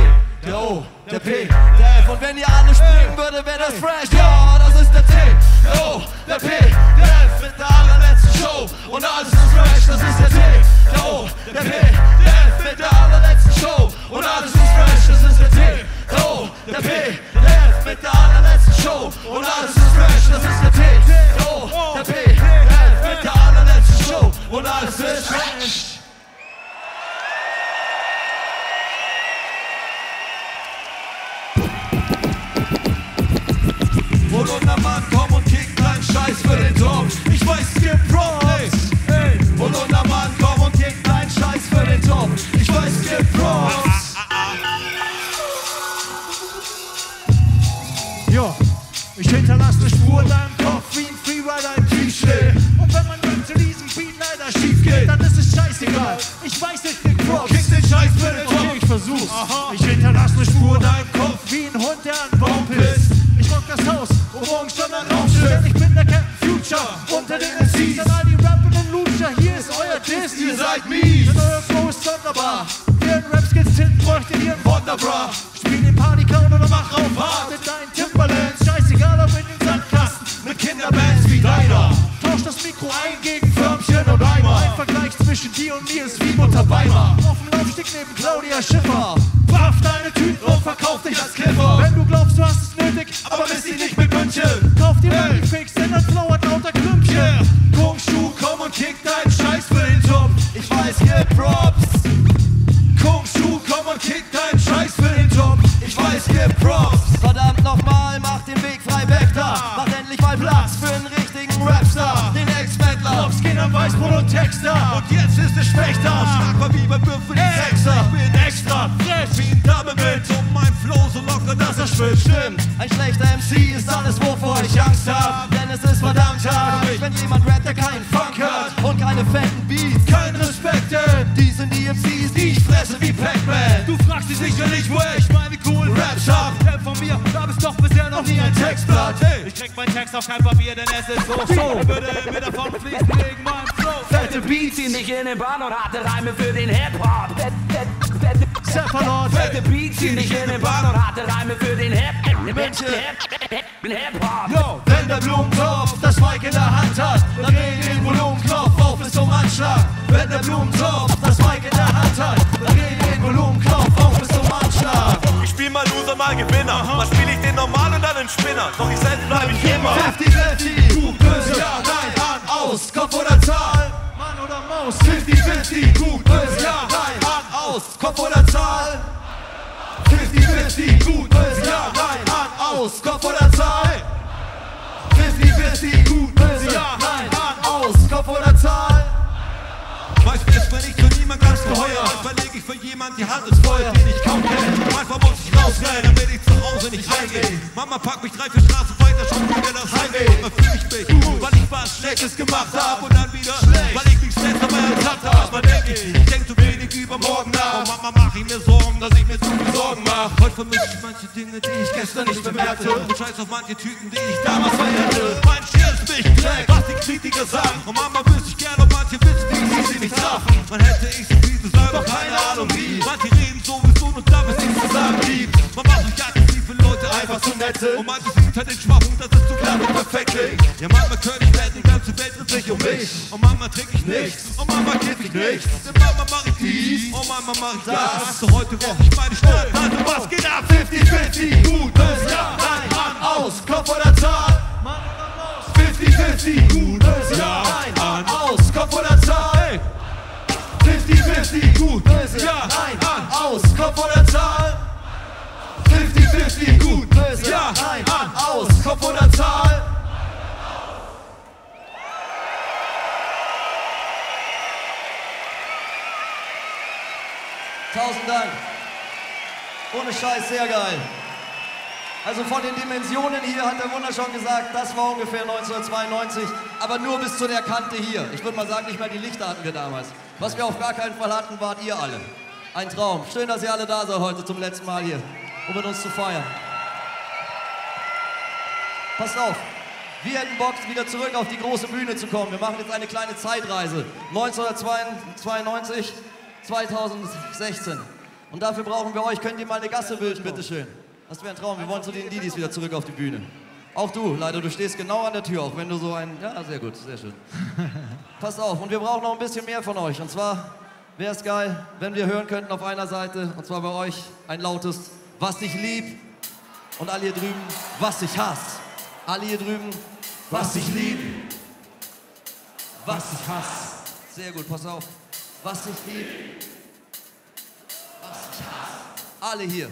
der O, der P, der F. Und wenn ihr alle springen würde, wäre das fresh. Ja, das ist der T, der O, der P, der F mit der allerletzten Show. Und alles ist fresh, das ist der T, der O, der P, der F mit der allerletzten Show. Und alles ist fresh, das ist der T, der O, der P, der F mit der allerletzten Show. Und alles ist fresh, das ist der T, der O, der P, der F mit der allerletzten Show. Und alles ist fresh. Holunder Mann, komm und kick deinen Scheiß für den Tom. Ich weiß, es gibt Props. Holunder Mann, komm und kick deinen Scheiß für den Tom. Ich weiß, es gibt Props. Ja, ich hinterlasse eine Spur in deinem Kopf wie ein Freerider im T-Shirt. Und wenn man dann zu diesem Beat leider schief geht, dann ist es scheißegal. Ich weiß, es gibt Props. Kick den Scheiß für den Tom. Ich versuch's. Ich hinterlasse eine Spur in deinem Kopf wie ein Hund, der an Baum pisst. Ich rock das Haus und morgen schon ein Raumschiff. Denn ich bin der Captain Future unter den M Cs. An all die Rappen und Lutscher, hier ist euer Diss. Ihr seid mies, denn euer Flow ist sonderbar. Ihren Rap-Skills hinten bräuchte ihr ein Wonderbra. Spiel den Party-Count oder mach auf hart mit deinen Timberlands. Scheißegal, ob in den Sandkasten mit Kinderbands wie deiner. Tausch das Mikro ein gegen Förmchen und Eimer. Ein Vergleich zwischen dir und mir ist wie Mutterbeimer. Auf dem Laufsteg neben Claudia Schiffer. Waff deine Tüten und verkauf dich als Kiffer. Wenn du glaubst, du hast es nötig, aber bist dich nicht mit München. Kauf dir mal die Fakes, denn das Flow hat lauter Klümpchen. Yeah. Kung Schuh, komm und kick deinen Scheiß für den Top. Ich weiß, hier Props. Kung Schuh, komm und kick deinen Scheiß für den Top. Ich weiß, hier Props. Verdammt nochmal, mach den Weg frei weg da. ist bestimmt. Ein schlechter M C ist alles, wovor ich Angst hab. Denn es ist verdammt hart, wenn jemand rappt, der keinen Funk hat und keine fetten Beats, kein Respekt, denn die sind die M Cs, die ich fresse wie Pac-Man. Du fragst dich sicherlich, wo ich meine coolen Raps hab. Denn von mir gab es doch bisher noch nie ein Textblatt. Hey. Ich krieg meinen Text auf kein Papier, denn es ist so, so. Ich würde mir davon fließen wegen meinem Flow. Fette Beats ziehen dich in den Bann und harte Reime für den Hip-Hop. Sepalot, fette Beats ziehen dich in den Bann und harte Reime für den Hip-Hop. Wenn der Blumentopf das Mike in der Hand hat, dann dreh den Volumenknopf auf bis zum Anschlag. Wenn der Blumentopf das Mike in der Hand hat, dann dreh den Volumenknopf auf bis zum Anschlag. Ich spiel mal Loser, mal Gewinner. Mal spiel ich den Normal und dann den Spinner. Doch ich selbst bleib ich immer fünfzig fünfzig, gut, böse, ja, nein, an, aus, Kopf oder Zahl, Mann oder Maus. fünfzig fünfzig, gut, böse, ja, nein, an, aus, Kopf oder Zahl. fünfzig fünfzig, gut, böse, ja, nein, an, aus, Kopf oder Zahl. fünfzig fünfzig, gut, böse, ja, nein, an, aus, Kopf oder Zahl. Manchmal ist man nicht für niemand ganz geheuer. Manchmal leg ich für jemand die Hand ins Feuer, den ich kaum kenne. Manchmal muss ich rausrennen, damit ich zu Hause nicht reingehe. Mama packt mich drei, vier Straßen weiter, schon wieder das Heimweh. Manchmal fühl ich mich gut, weil ich was Schlechtes gemacht hab. Und dann wieder schlecht, weil ich mich selbst dabei ertappt hab. Manchmal denk ich, ich denk zu wenig über morgen nach. Und Mama mach ich mir Sorgen, dass ich mir zu viel Sorgen mach. Heute vermisse ich manche Dinge, die ich gestern nicht bemerkte. Und scheiß auf manche Typen, die ich damals verhärte. Mein Schild ist nicht schlecht, was die Kritiker sagen. Und Mama wüsste ich gerne, ob manche wissen, wie ich sie nicht. Man hätte ich so viel zu sagen, doch keine Ahnung wie. Manche reden sowieso und da ist nichts zu sagen gibt. Man macht sich aggressive Leute einfach zu nette. Und manche sieht halt den Schwachpunkt, das ist zu klar und perfekt. Ja, manchmal könnte ich wetten, die ganze Welt ist nicht um mich. Und manchmal trink ich nichts, und manchmal kiff ich nichts. Denn manchmal mach ich dies, und manchmal mach ich das. So heute roch ich meine Stadt, also was geht ab? fünfzig fünfzig, gut, böse, ja, nein, an, aus, Kopf oder Zahl. fünfzig fünfzig, gut, böse, ja, nein, an, aus, Kopf oder Zahl. fünfzig fünfzig, gut, böse, ja, nein, an, aus, Kopf oder Zahl. fünfzig fünfzig, gut, böse, ja, nein, an, aus, Kopf oder Zahl. Tausend Dank. Ohne Scheiß, sehr geil. Also von den Dimensionen hier hat der Wunder schon gesagt, das war ungefähr neunzehnhundertzweiundneunzig, aber nur bis zu der Kante hier. Ich würde mal sagen, nicht mal die Lichter hatten wir damals. Was wir auf gar keinen Fall hatten, wart ihr alle. Ein Traum. Schön, dass ihr alle da seid heute zum letzten Mal hier, um mit uns zu feiern. Passt auf, wir hätten Bock, wieder zurück auf die große Bühne zu kommen. Wir machen jetzt eine kleine Zeitreise. neunzehnhundertzweiundneunzig, zweitausendsechzehn. Und dafür brauchen wir euch. Könnt ihr mal eine Gasse bilden, bitteschön. Das wäre ein Traum. Wir wollen zu den Didis wieder zurück auf die Bühne. Auch du, leider, du stehst genau an der Tür, auch wenn du so ein... Ja, sehr gut, sehr schön. Passt auf, und wir brauchen noch ein bisschen mehr von euch. Und zwar wäre es geil, wenn wir hören könnten auf einer Seite, und zwar bei euch, ein lautes "Was ich lieb" und alle hier drüben "Was ich hasse". Alle hier drüben "Was ich lieb", "Was ich hasse". Sehr gut, pass auf. "Was ich lieb", "Was ich hasse". Alle hier.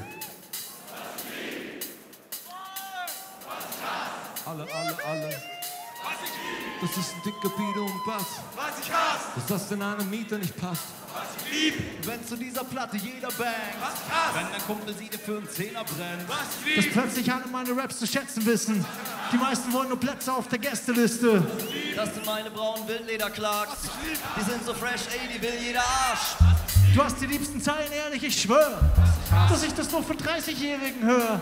Alle, alle, alle. Was ich lieb. Das ist ein dicker Bido und Bass. Was ich hasse. Dass das in einer Miete nicht passt. Was ich lieb. Wenn zu dieser Platte jeder bangt. Was ich hasse. Wenn der Kumpel sie dir für einen Zehner brennt. Was ich lieb. Dass plötzlich alle meine Raps zu schätzen wissen. Die meisten wollen nur Plätze auf der Gästeliste. Was ich lieb. Dass du meine braunen Wildleder-Clarks. Was ich lieb. Die sind so fresh, ey, die will jeder Arsch. Du hast die liebsten Zeilen, ehrlich, ich schwör, ich dass ich das nur von dreißigjährigen höre.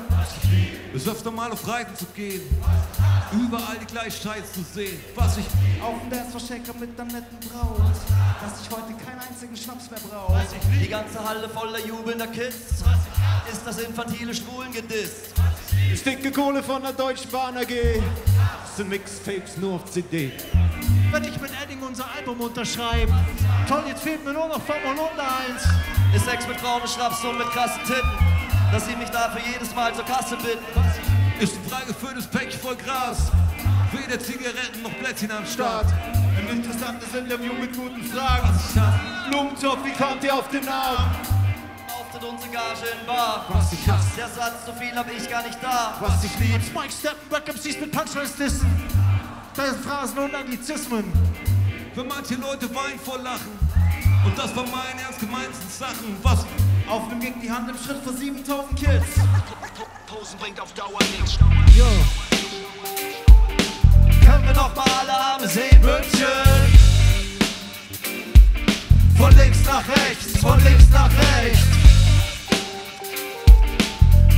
Es öfter mal auf Reiten zu gehen, überall die Gleichheit zu sehen. Was ich auf dem Dancefloor-Shaker mit der netten Braut, dass ich heute keinen einzigen Schnaps mehr brauche. Die ganze Halle voller jubelnder Kids, ist das infantile Schwulen gedisst. Ich stinke Kohle von der Deutschen Bahn A G, das sind Mixtapes nur auf C D. Wenn ich mit Edding unser Album unterschreibe, toll, jetzt fehlt mir nur noch vom Holunder eins. Ist Sex mit Frauen und Schnaps und mit krassen Titten, dass sie mich dafür jedes Mal zur Kasse bitten. Ist ein frei gefülltes Päckchen voll Gras, weder Zigaretten noch Plätzchen am Start. Ein interessantes Interview mit guten Fragen. Blumentopf, wie kommt ihr auf den Namen? Auftritt und Gage in Bar. Was ich hasse. Der Satz, so viel hab ich gar nicht da. Was ich lieb. Und Mike Steppenberg M Cs mit Punchlines dissen. Das sind Phrasen und Anglizismen. Für manche Leute weinen vor Lachen. Und das war meine ernst gemeinsten Sachen. Was? Auf einem Gig die Hand im Schritt vor siebentausend Kids. Dosen bringt auf Dauer nichts. Yo. Können wir noch mal alle Arme sehen, München? Von links nach rechts, von links nach rechts.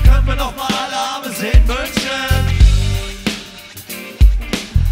Können wir noch mal alle Arme sehen, München?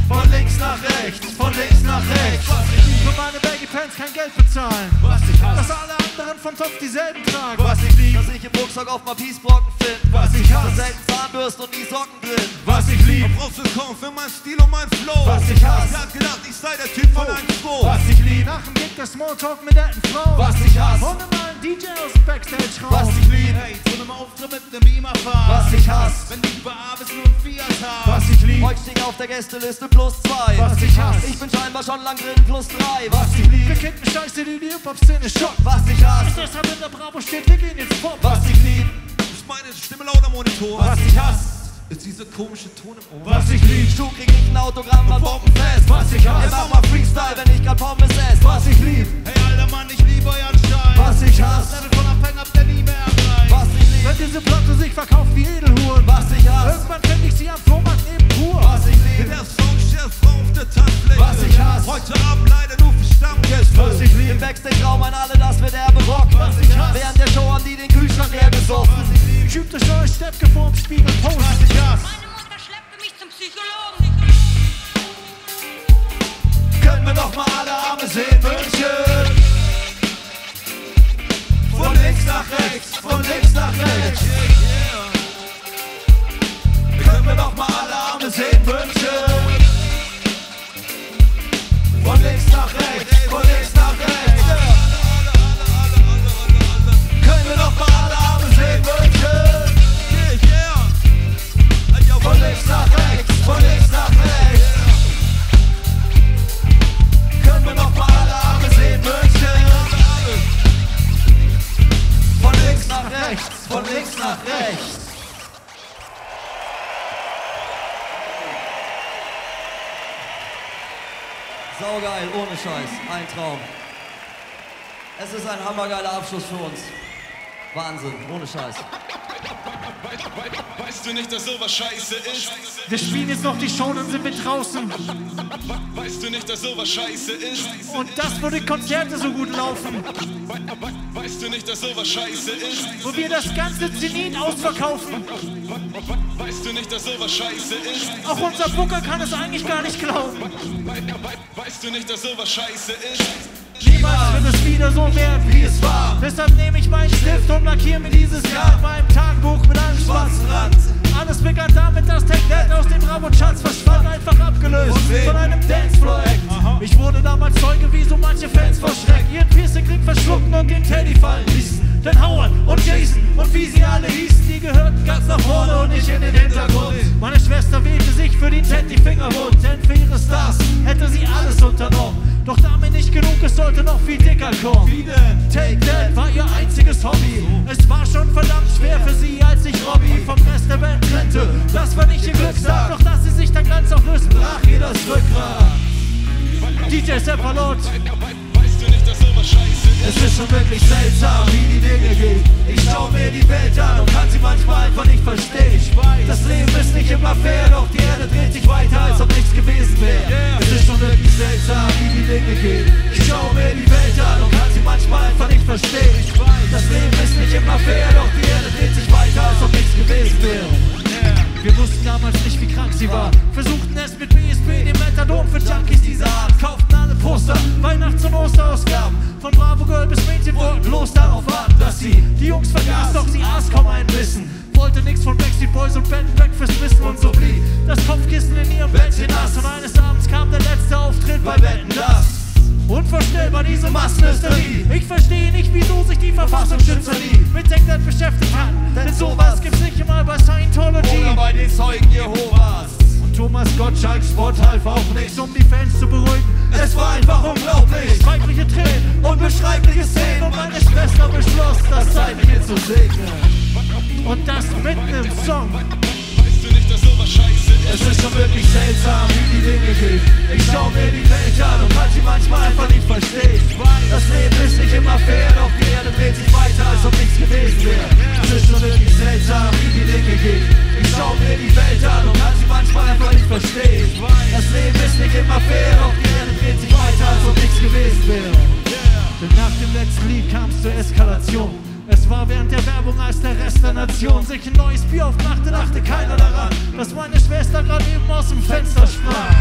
Von links nach rechts, von links nach rechts. Was ich für meine Baggy-Fans kein Geld bezahlen. Was ich hasse. Dass alle anderen vom Topf dieselben tragen. Was ich lieb. Dass ich im Rucksack auf mal Peace-Brocken finde. Was ich hasse. Dass selten Zahnbürsten und nie Socken drin. Was ich lieb. Auf Russell-Korn für mein Stil und mein Flow. Was ich hasse. Ich hab gedacht, ich sei der Typ oh. von einem Pro. Was ich lieb. Nach dem Gig der Smalltalk mit netten Frauen. Was ich hasse. Und immer einen D J aus dem Backstage raus. Was ich lieb. Hey, zu einem Auftritt mit einem Beamer fahren. Was ich hasse. Wenn die über A bis nur ein Fiat haben. Was ich lieb. Heute stehen auf der Gästeliste plus zwei. Was ich hasse. Ich bin scheinbar schon lang drin plus drei. Was ich lieb. Wir kicken Scheiße, die die Hip-Hop-Szene schockt. Was ich hasse. Und deshalb in der Bravo steht, wir gehen jetzt vor. Was ich lieb. Ist meine Stimme laut am Monitor. Was ich hasse. Ist dieser komische Ton im Ohr. Was ich lieb. Schuh krieg ich ein Autogramm beim Bombenfest. Was ich hasse. Immer mal Freestyle, wenn ich grad Pommes esse. Was ich lieb. Hey alter Mann, ich liebe euren Stein. Was ich hasse. Das Level von Abhängern habt ihr nie mehr erreicht. Was ich lieb. Wenn diese Platte sich verkauft wie Edelhuren. Was ich hasse. Irgendwann find ich sie am Flohmarkt neben Pur. Was ich lieb. In der Songchef-Frau auf der Tanzfläche. Was ich hasse. Heute Abend leider nur für Stammgäste. Was ich lieb. Im Backstage-Raum an alle, das wird er berockt. Was ich hasse. Während der Show haben die den Kühlschrank leer gesoffen. Schübt euch neue Steppke vorm Spiegel post. Was ich hasse. Meine Mutter schleppte mich zum Psychologen. Können wir noch mal alle Arme sehen, München? Von links nach rechts, von links nach rechts. Können wir noch mal alle Arme sehen, München? Von links nach rechts, von links nach rechts. Können wir noch mal alle Arme sehen, München? Von links nach rechts, von links nach rechts. Können wir noch mal alle Arme sehen, München? Von links nach rechts, von links nach rechts. Saugeil, ohne Scheiß, ein Traum. Es ist ein hammergeiler Abschluss für uns. Wahnsinn, ohne Scheiß. Weißt du nicht, dass sowas scheiße ist? Wir spielen jetzt noch die Show und sind mit draußen. Weißt du nicht, dass sowas scheiße ist? Und das, wo die Konzerte so gut laufen. Weißt du nicht, dass sowas scheiße ist? Wo wir das ganze Zenith ausverkaufen. Weißt du nicht, dass sowas scheiße ist? Auch unser Booker kann es eigentlich gar nicht glauben. Weißt du nicht, dass sowas scheiße ist? Niemals wird es wieder so werden, wie es war. Deshalb nehme ich meinen Stift und markiere mir dieses Jahr in meinem Tagebuch mit einem schwarzen Rand. Alles begann damit, dass Take That aus dem Bravo-Charts verschwand, einfach abgelöst von einem Dancefloor-Act. Ich wurde damals Zeuge, wie so manche Fans vor Schreck ihren Piercing-Krieg verschluckten und gegen Teddy fallen ließen. Denn Howard und Jason und wie sie alle hießen, die gehörten ganz nach vorne und nicht in den Hintergrund. Meine Schwester wählte sich für den Teddy-Fingerhut, denn für ihre Stars hätte sie alles unternommen. Doch damit nicht genug, es sollte noch viel dicker kommen. Wie denn? Take That war ihr einziges Hobby. So. Es war schon verdammt schwer für sie, als sich Robbie vom Rest der Welt trennte. Das war nicht ihr Glückssack, doch dass sie sich da ganz auflösen, brach ihr das Rückgrat. D J Sepalot. Weißt du nicht, dass sowas scheiße ist? Es ist schon wirklich seltsam, wie die Dinge gehen. Ich schau mir die Welt an und kann sie manchmal einfach nicht verstehen. Ich weiß, das Leben ist nicht immer fair, doch die Erde dreht sich weiter, als ob nichts gewesen wäre. Yeah. Es ist schon wirklich seltsam, wie die Dinge gehen. Ich schau mir die Welt an und kann sie manchmal einfach nicht verstehen. Ich weiß, das Leben ist nicht immer fair, doch die Erde dreht sich weiter, als ob nichts gewesen wäre. Wir wussten damals nicht, wie krank sie war. Versuchten es mit B S B, dem Methadon für Junkies dieser Art. Kauften alle Poster, Weihnachts- und Osterausgaben. Von Bravo Girl bis Mädchen wollten los darauf warten, dass sie die Jungs vergaß, doch sie aß kaum ein Bissen. Wollte nichts von Backstreet Boys und Bed and Breakfast wissen und so blieb das Kopfkissen in ihrem Bettchen nass. Und eines Abends kam der letzte Auftritt bei Wetten, dass... Unvorstellbar diese Massenhysterie. Ich verstehe nicht, wieso sich die Verfassungsschützer nie mit Take That beschäftigt hat. Denn sowas gibt's nicht mal bei Scientology oder bei den Zeugen Jehovas. Und Thomas Gottschalk Sport half auch nichts, um die Fans zu beruhigen. Es war einfach unglaublich. Schreibliche Tränen, unbeschreibliche Szenen. Und meine Schwester beschloss, das Zeitliche zu segnen. Und das mitten im Song. Dass sowas scheiße ist. Es ist schon wirklich seltsam, wie die Dinge gehen. Ich schau mir die Welt an und kann sie manchmal einfach nicht verstehen. Das Leben ist nicht immer fair, doch die Erde dreht sich weiter, als ob nichts gewesen wäre. Es ist schon wirklich seltsam, wie die Dinge gehen. und sich ein neues Bier aufmachte, dachte keiner daran, dass meine Schwester gerade eben aus dem Fenster sprang.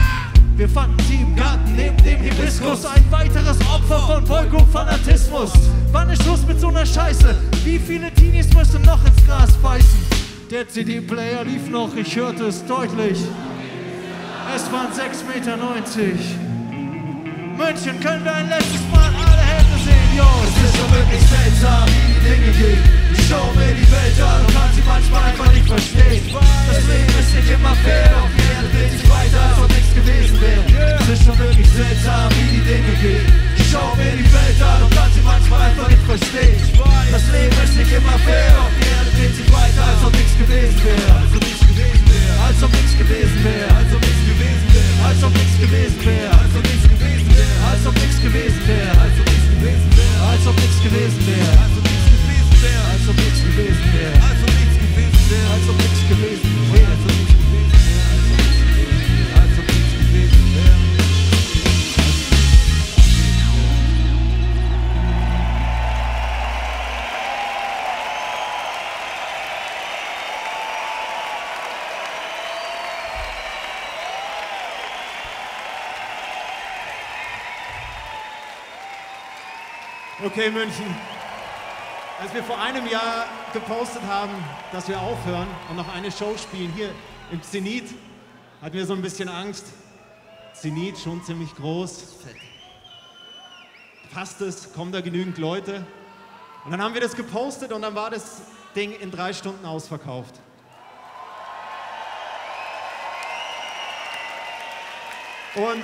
Wir fanden sie im Garten neben dem Hibiskus, ein weiteres Opfer von Boygroup-Fanatismus. Wann ist Schluss mit so einer Scheiße? Wie viele Teenies müssen noch ins Gras beißen? Der C D-Player lief noch, ich hörte es deutlich. Es waren sechs Komma neunzig Meter. München, können wir ein letztes Mal alle Hände sehen, yo. Es ist ja wirklich seltsam, wie die Dinge gehen. Ich schaue mir die Welt an und kann sie manchmal einfach nicht verstehen. Das Leben ist nicht immer fair, auf die Erde dreht sich weiter, als ob nichts gewesen wäre. Es ist schon wirklich seltsam, wie die Dinge gehen. Ich schaue mir die Welt an und kann sie manchmal einfach nicht verstehen. Das Leben ist nicht immer fair, auf die Erde dreht sich weiter, als ob nichts gewesen wäre. Als ob nichts gewesen wäre, als ob nichts gewesen wäre, als ob nichts gewesen wäre, als ob nichts gewesen wäre, als ob nichts gewesen wäre, als ob nichts gewesen wäre, als ob nichts gewesen wäre, als ob nichts gewesen wäre, als ob nichts gewesen wäre, als ob nichts gewesen wäre, als ob nichts gewesen wäre, als ob nichts gewesen wäre, als ob nichts gewesen wäre. Okay, München, als wir vor einem Jahr gepostet haben, dass wir aufhören und noch eine Show spielen, hier im Zenith, hatten wir so ein bisschen Angst. Zenith, schon ziemlich groß. Passt es? Kommen da genügend Leute? Und dann haben wir das gepostet und dann war das Ding in drei Stunden ausverkauft. Und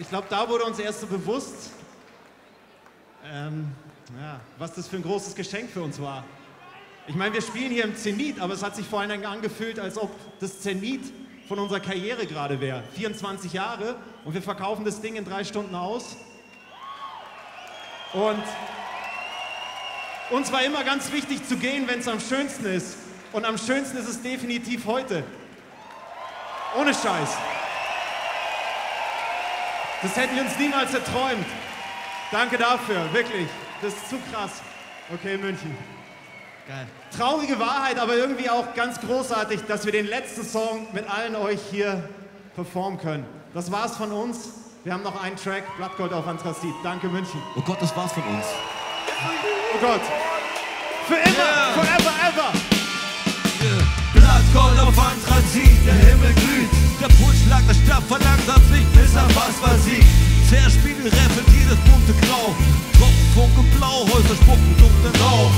ich glaube, da wurde uns erst so bewusst, ähm, ja, was das für ein großes Geschenk für uns war. Ich meine, wir spielen hier im Zenith, aber es hat sich vor allen Dingen angefühlt, als ob das Zenith von unserer Karriere gerade wäre. vierundzwanzig Jahre und wir verkaufen das Ding in drei Stunden aus. Und uns war immer ganz wichtig zu gehen, wenn es am schönsten ist. Und am schönsten ist es definitiv heute. Ohne Scheiß. Das hätten wir uns niemals erträumt. Danke dafür, wirklich. Das ist zu krass. Okay, München. Geil. Traurige Wahrheit, aber irgendwie auch ganz großartig, dass wir den letzten Song mit allen euch hier performen können. Das war's von uns. Wir haben noch einen Track, Blattgold auf Anthrazit. Danke, München. Oh Gott, das war's von uns. Oh Gott. Für immer, yeah. Forever, ever. Yeah. Blattgold auf Anthrazit, der Himmel glüht. Der Pulsschlag der Stadt verlangsamt sich bis an was versiegt. Zerspiegel räffelt jedes bunte Grau. Tropfen, Funken, Blau, Häuser spucken dunklen Rauch.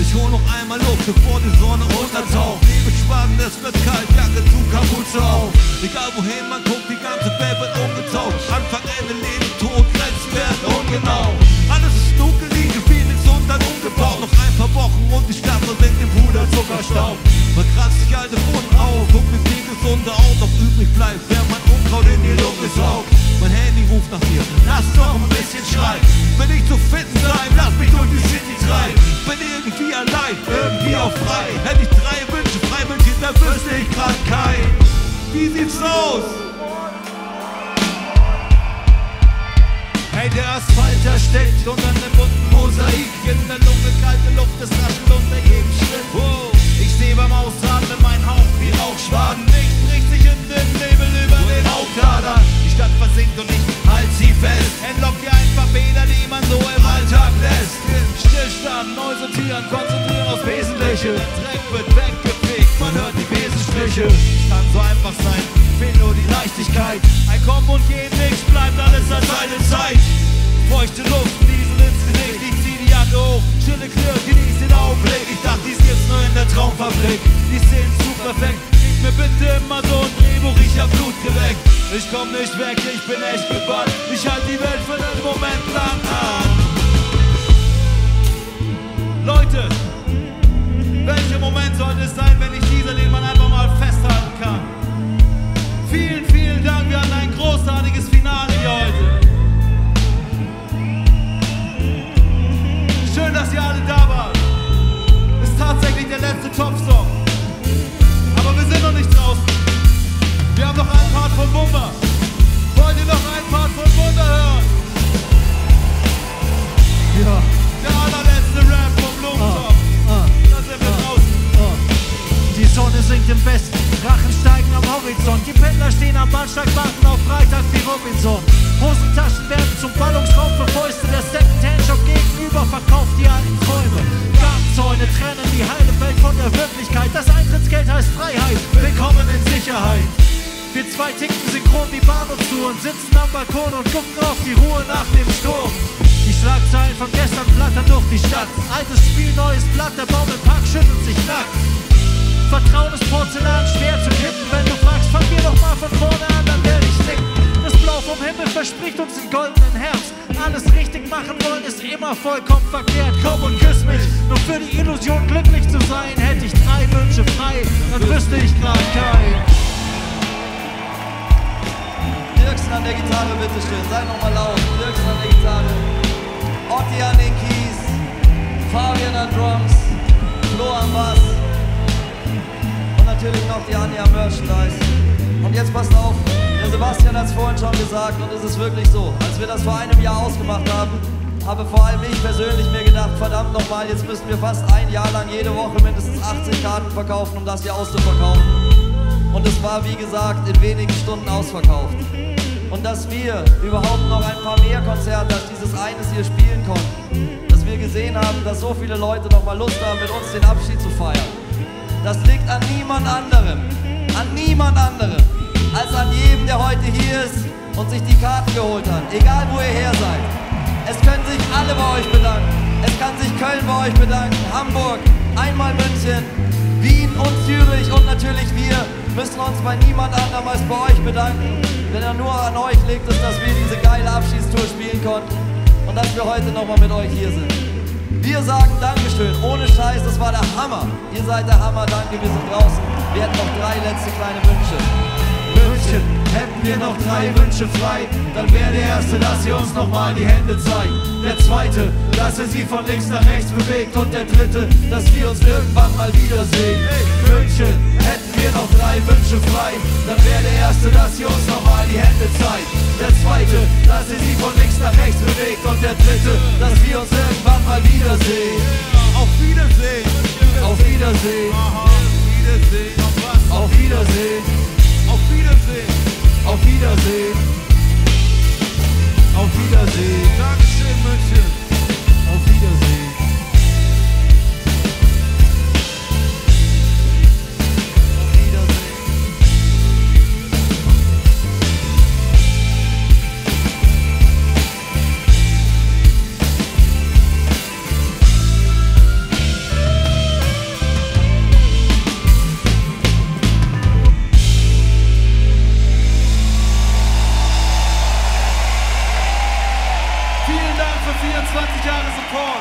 Ich hol noch einmal Luft, bevor die Sonne untertaucht. Nebel schwaden, es wird kalt, Jacke zu, Kapuze auf. Egal wohin man guckt, die ganze Welt wird umgetaucht. Anfang, Ende, Leben, Tod, Grenzen werden ungenau. Alles ist dunkel, die Gefähnis und dann umgebaut. Noch ein paar Wochen und die Stadt versinkt im Puder Zuckerstaub. Man kratzt sich alte Wunden auf, guckt wie viel gesunder auf. Doch übrig bleibt, wer mein Unkraut in die Luft gesaugt. Mein Handy ruft nach dir, lass doch ein bisschen schreien. Will ich zu finden sein, lass mich durch die City treiben. Bin irgendwie allein, irgendwie auch frei. Hätte ich drei Wünsche, frei Wünsche, da wüsste ich grad keinen. Wie sieht's aus? Hey, der Asphalt erstickt unter einem bunten Mosaik. In der Lunge kalte Luft, es raschelt unter jedem Schritt. Wow. Ich seh beim Ausatmen mein Hauch wie Rauchschwaden. Licht bricht sich in den Nebel über und den Hautadern. Die Stadt versinkt und ich halt sie fest. Entlockt ihr einfach Fehler, die man so im Alltag lässt. Stillstand, neu sortieren, konzentrieren aufs Wesentliche. Der Dreck wird weggefegt, man hört die Besenstriche. Kann so einfach sein, fehlt nur die Leichtigkeit. Ein Komm und Gehen, nichts bleibt alles an seine Zeit. Feuchte Luft, Wiesen ins Gesicht, ich zieh die Jacke hoch. Stille Klirr, genieß den Augenblick. Ich dachte, dies gibt's nur in der Traumfabrik. Die Szenen zu perfekt. Gib mir bitte immer so ein Drehbuch, ich hab Blut geleckt. Ich komm nicht weg, ich bin echt gebannt. Ich halt die Welt für den Moment lang an. Leute, welcher Moment sollte es sein, wenn ich dieser, den man einfach mal festhalten kann? Vielen, vielen Dank, wir hatten ein großartiges Finale hier heute. Schön, dass ihr alle da wart. Ist tatsächlich der letzte Top-Song. Aber wir sind noch nicht draußen. Wir haben noch einen Part von Bumba. Wollt ihr noch einen Part von Wunder hören? die Stadt. Altes Spiel, neues Blatt, der Baum im Park schüttelt sich nackt. Vertrauen ist Porzellan, schwer zu kippen. Wenn du fragst, fang mir doch mal von vorne an, dann werde ich singen. Das Blau vom Himmel verspricht uns den goldenen Herbst. Alles richtig machen wollen ist immer vollkommen verkehrt. Komm und küss mich. Nur für die Illusion glücklich zu sein, hätte ich drei Wünsche frei, dann wüsste ich gerade keinen. Dirksen an der Gitarre, bitteschön, sei nochmal laut. Dirksen an der Gitarre, Otti an den Keys, Fabian an Drums, Flo an Bass und natürlich noch die Anja Merchandise. Und jetzt passt auf. Der Sebastian hat es vorhin schon gesagt und es ist wirklich so, als wir das vor einem Jahr ausgemacht haben, habe vor allem ich persönlich mir gedacht, verdammt nochmal, jetzt müssten wir fast ein Jahr lang jede Woche mindestens achtzig Karten verkaufen, um das hier auszuverkaufen. Und es war, wie gesagt, in wenigen Stunden ausverkauft. Und dass wir überhaupt noch ein paar mehr Konzerte als dieses eines hier spielen konnten, dass wir gesehen haben, dass so viele Leute nochmal Lust haben, mit uns den Abschied zu feiern, das liegt an niemand anderem, an niemand anderem, als an jedem, der heute hier ist und sich die Karten geholt hat, egal wo ihr her seid. Es können sich alle bei euch bedanken. Es kann sich Köln bei euch bedanken, Hamburg, einmal München, Wien und Zürich und natürlich wir müssen uns bei niemand anderem als bei euch bedanken, denn ja nur an euch liegt es, dass wir diese geile Abschiedstour spielen konnten und dass wir heute nochmal mit euch hier sind. Wir sagen Dankeschön, ohne Scheiß, das war der Hammer. Ihr seid der Hammer, danke, wir sind draußen. Wir hätten noch drei letzte kleine Wünsche. München, hätten wir noch drei Wünsche frei, dann wäre der erste, dass ihr uns nochmal die Hände zeigt. Der zweite, dass ihr sie von links nach rechts bewegt. Und der dritte, dass wir uns irgendwann mal wiedersehen. München, hätten wir noch drei Wünsche frei, dann wäre der erste, dass ihr uns nochmal die Hände zeigt. Der zweite, dass ihr sie von links nach rechts bewegt. Und der dritte, dass wir uns irgendwann mal wiedersehen. Auf Wiedersehen, auf Wiedersehen, auf Wiedersehen. Auf Wiedersehen, auf Wiedersehen, auf Wiedersehen. Dankeschön, München, auf Wiedersehen. Auf Wiedersehen. vierundzwanzig Jahre Support.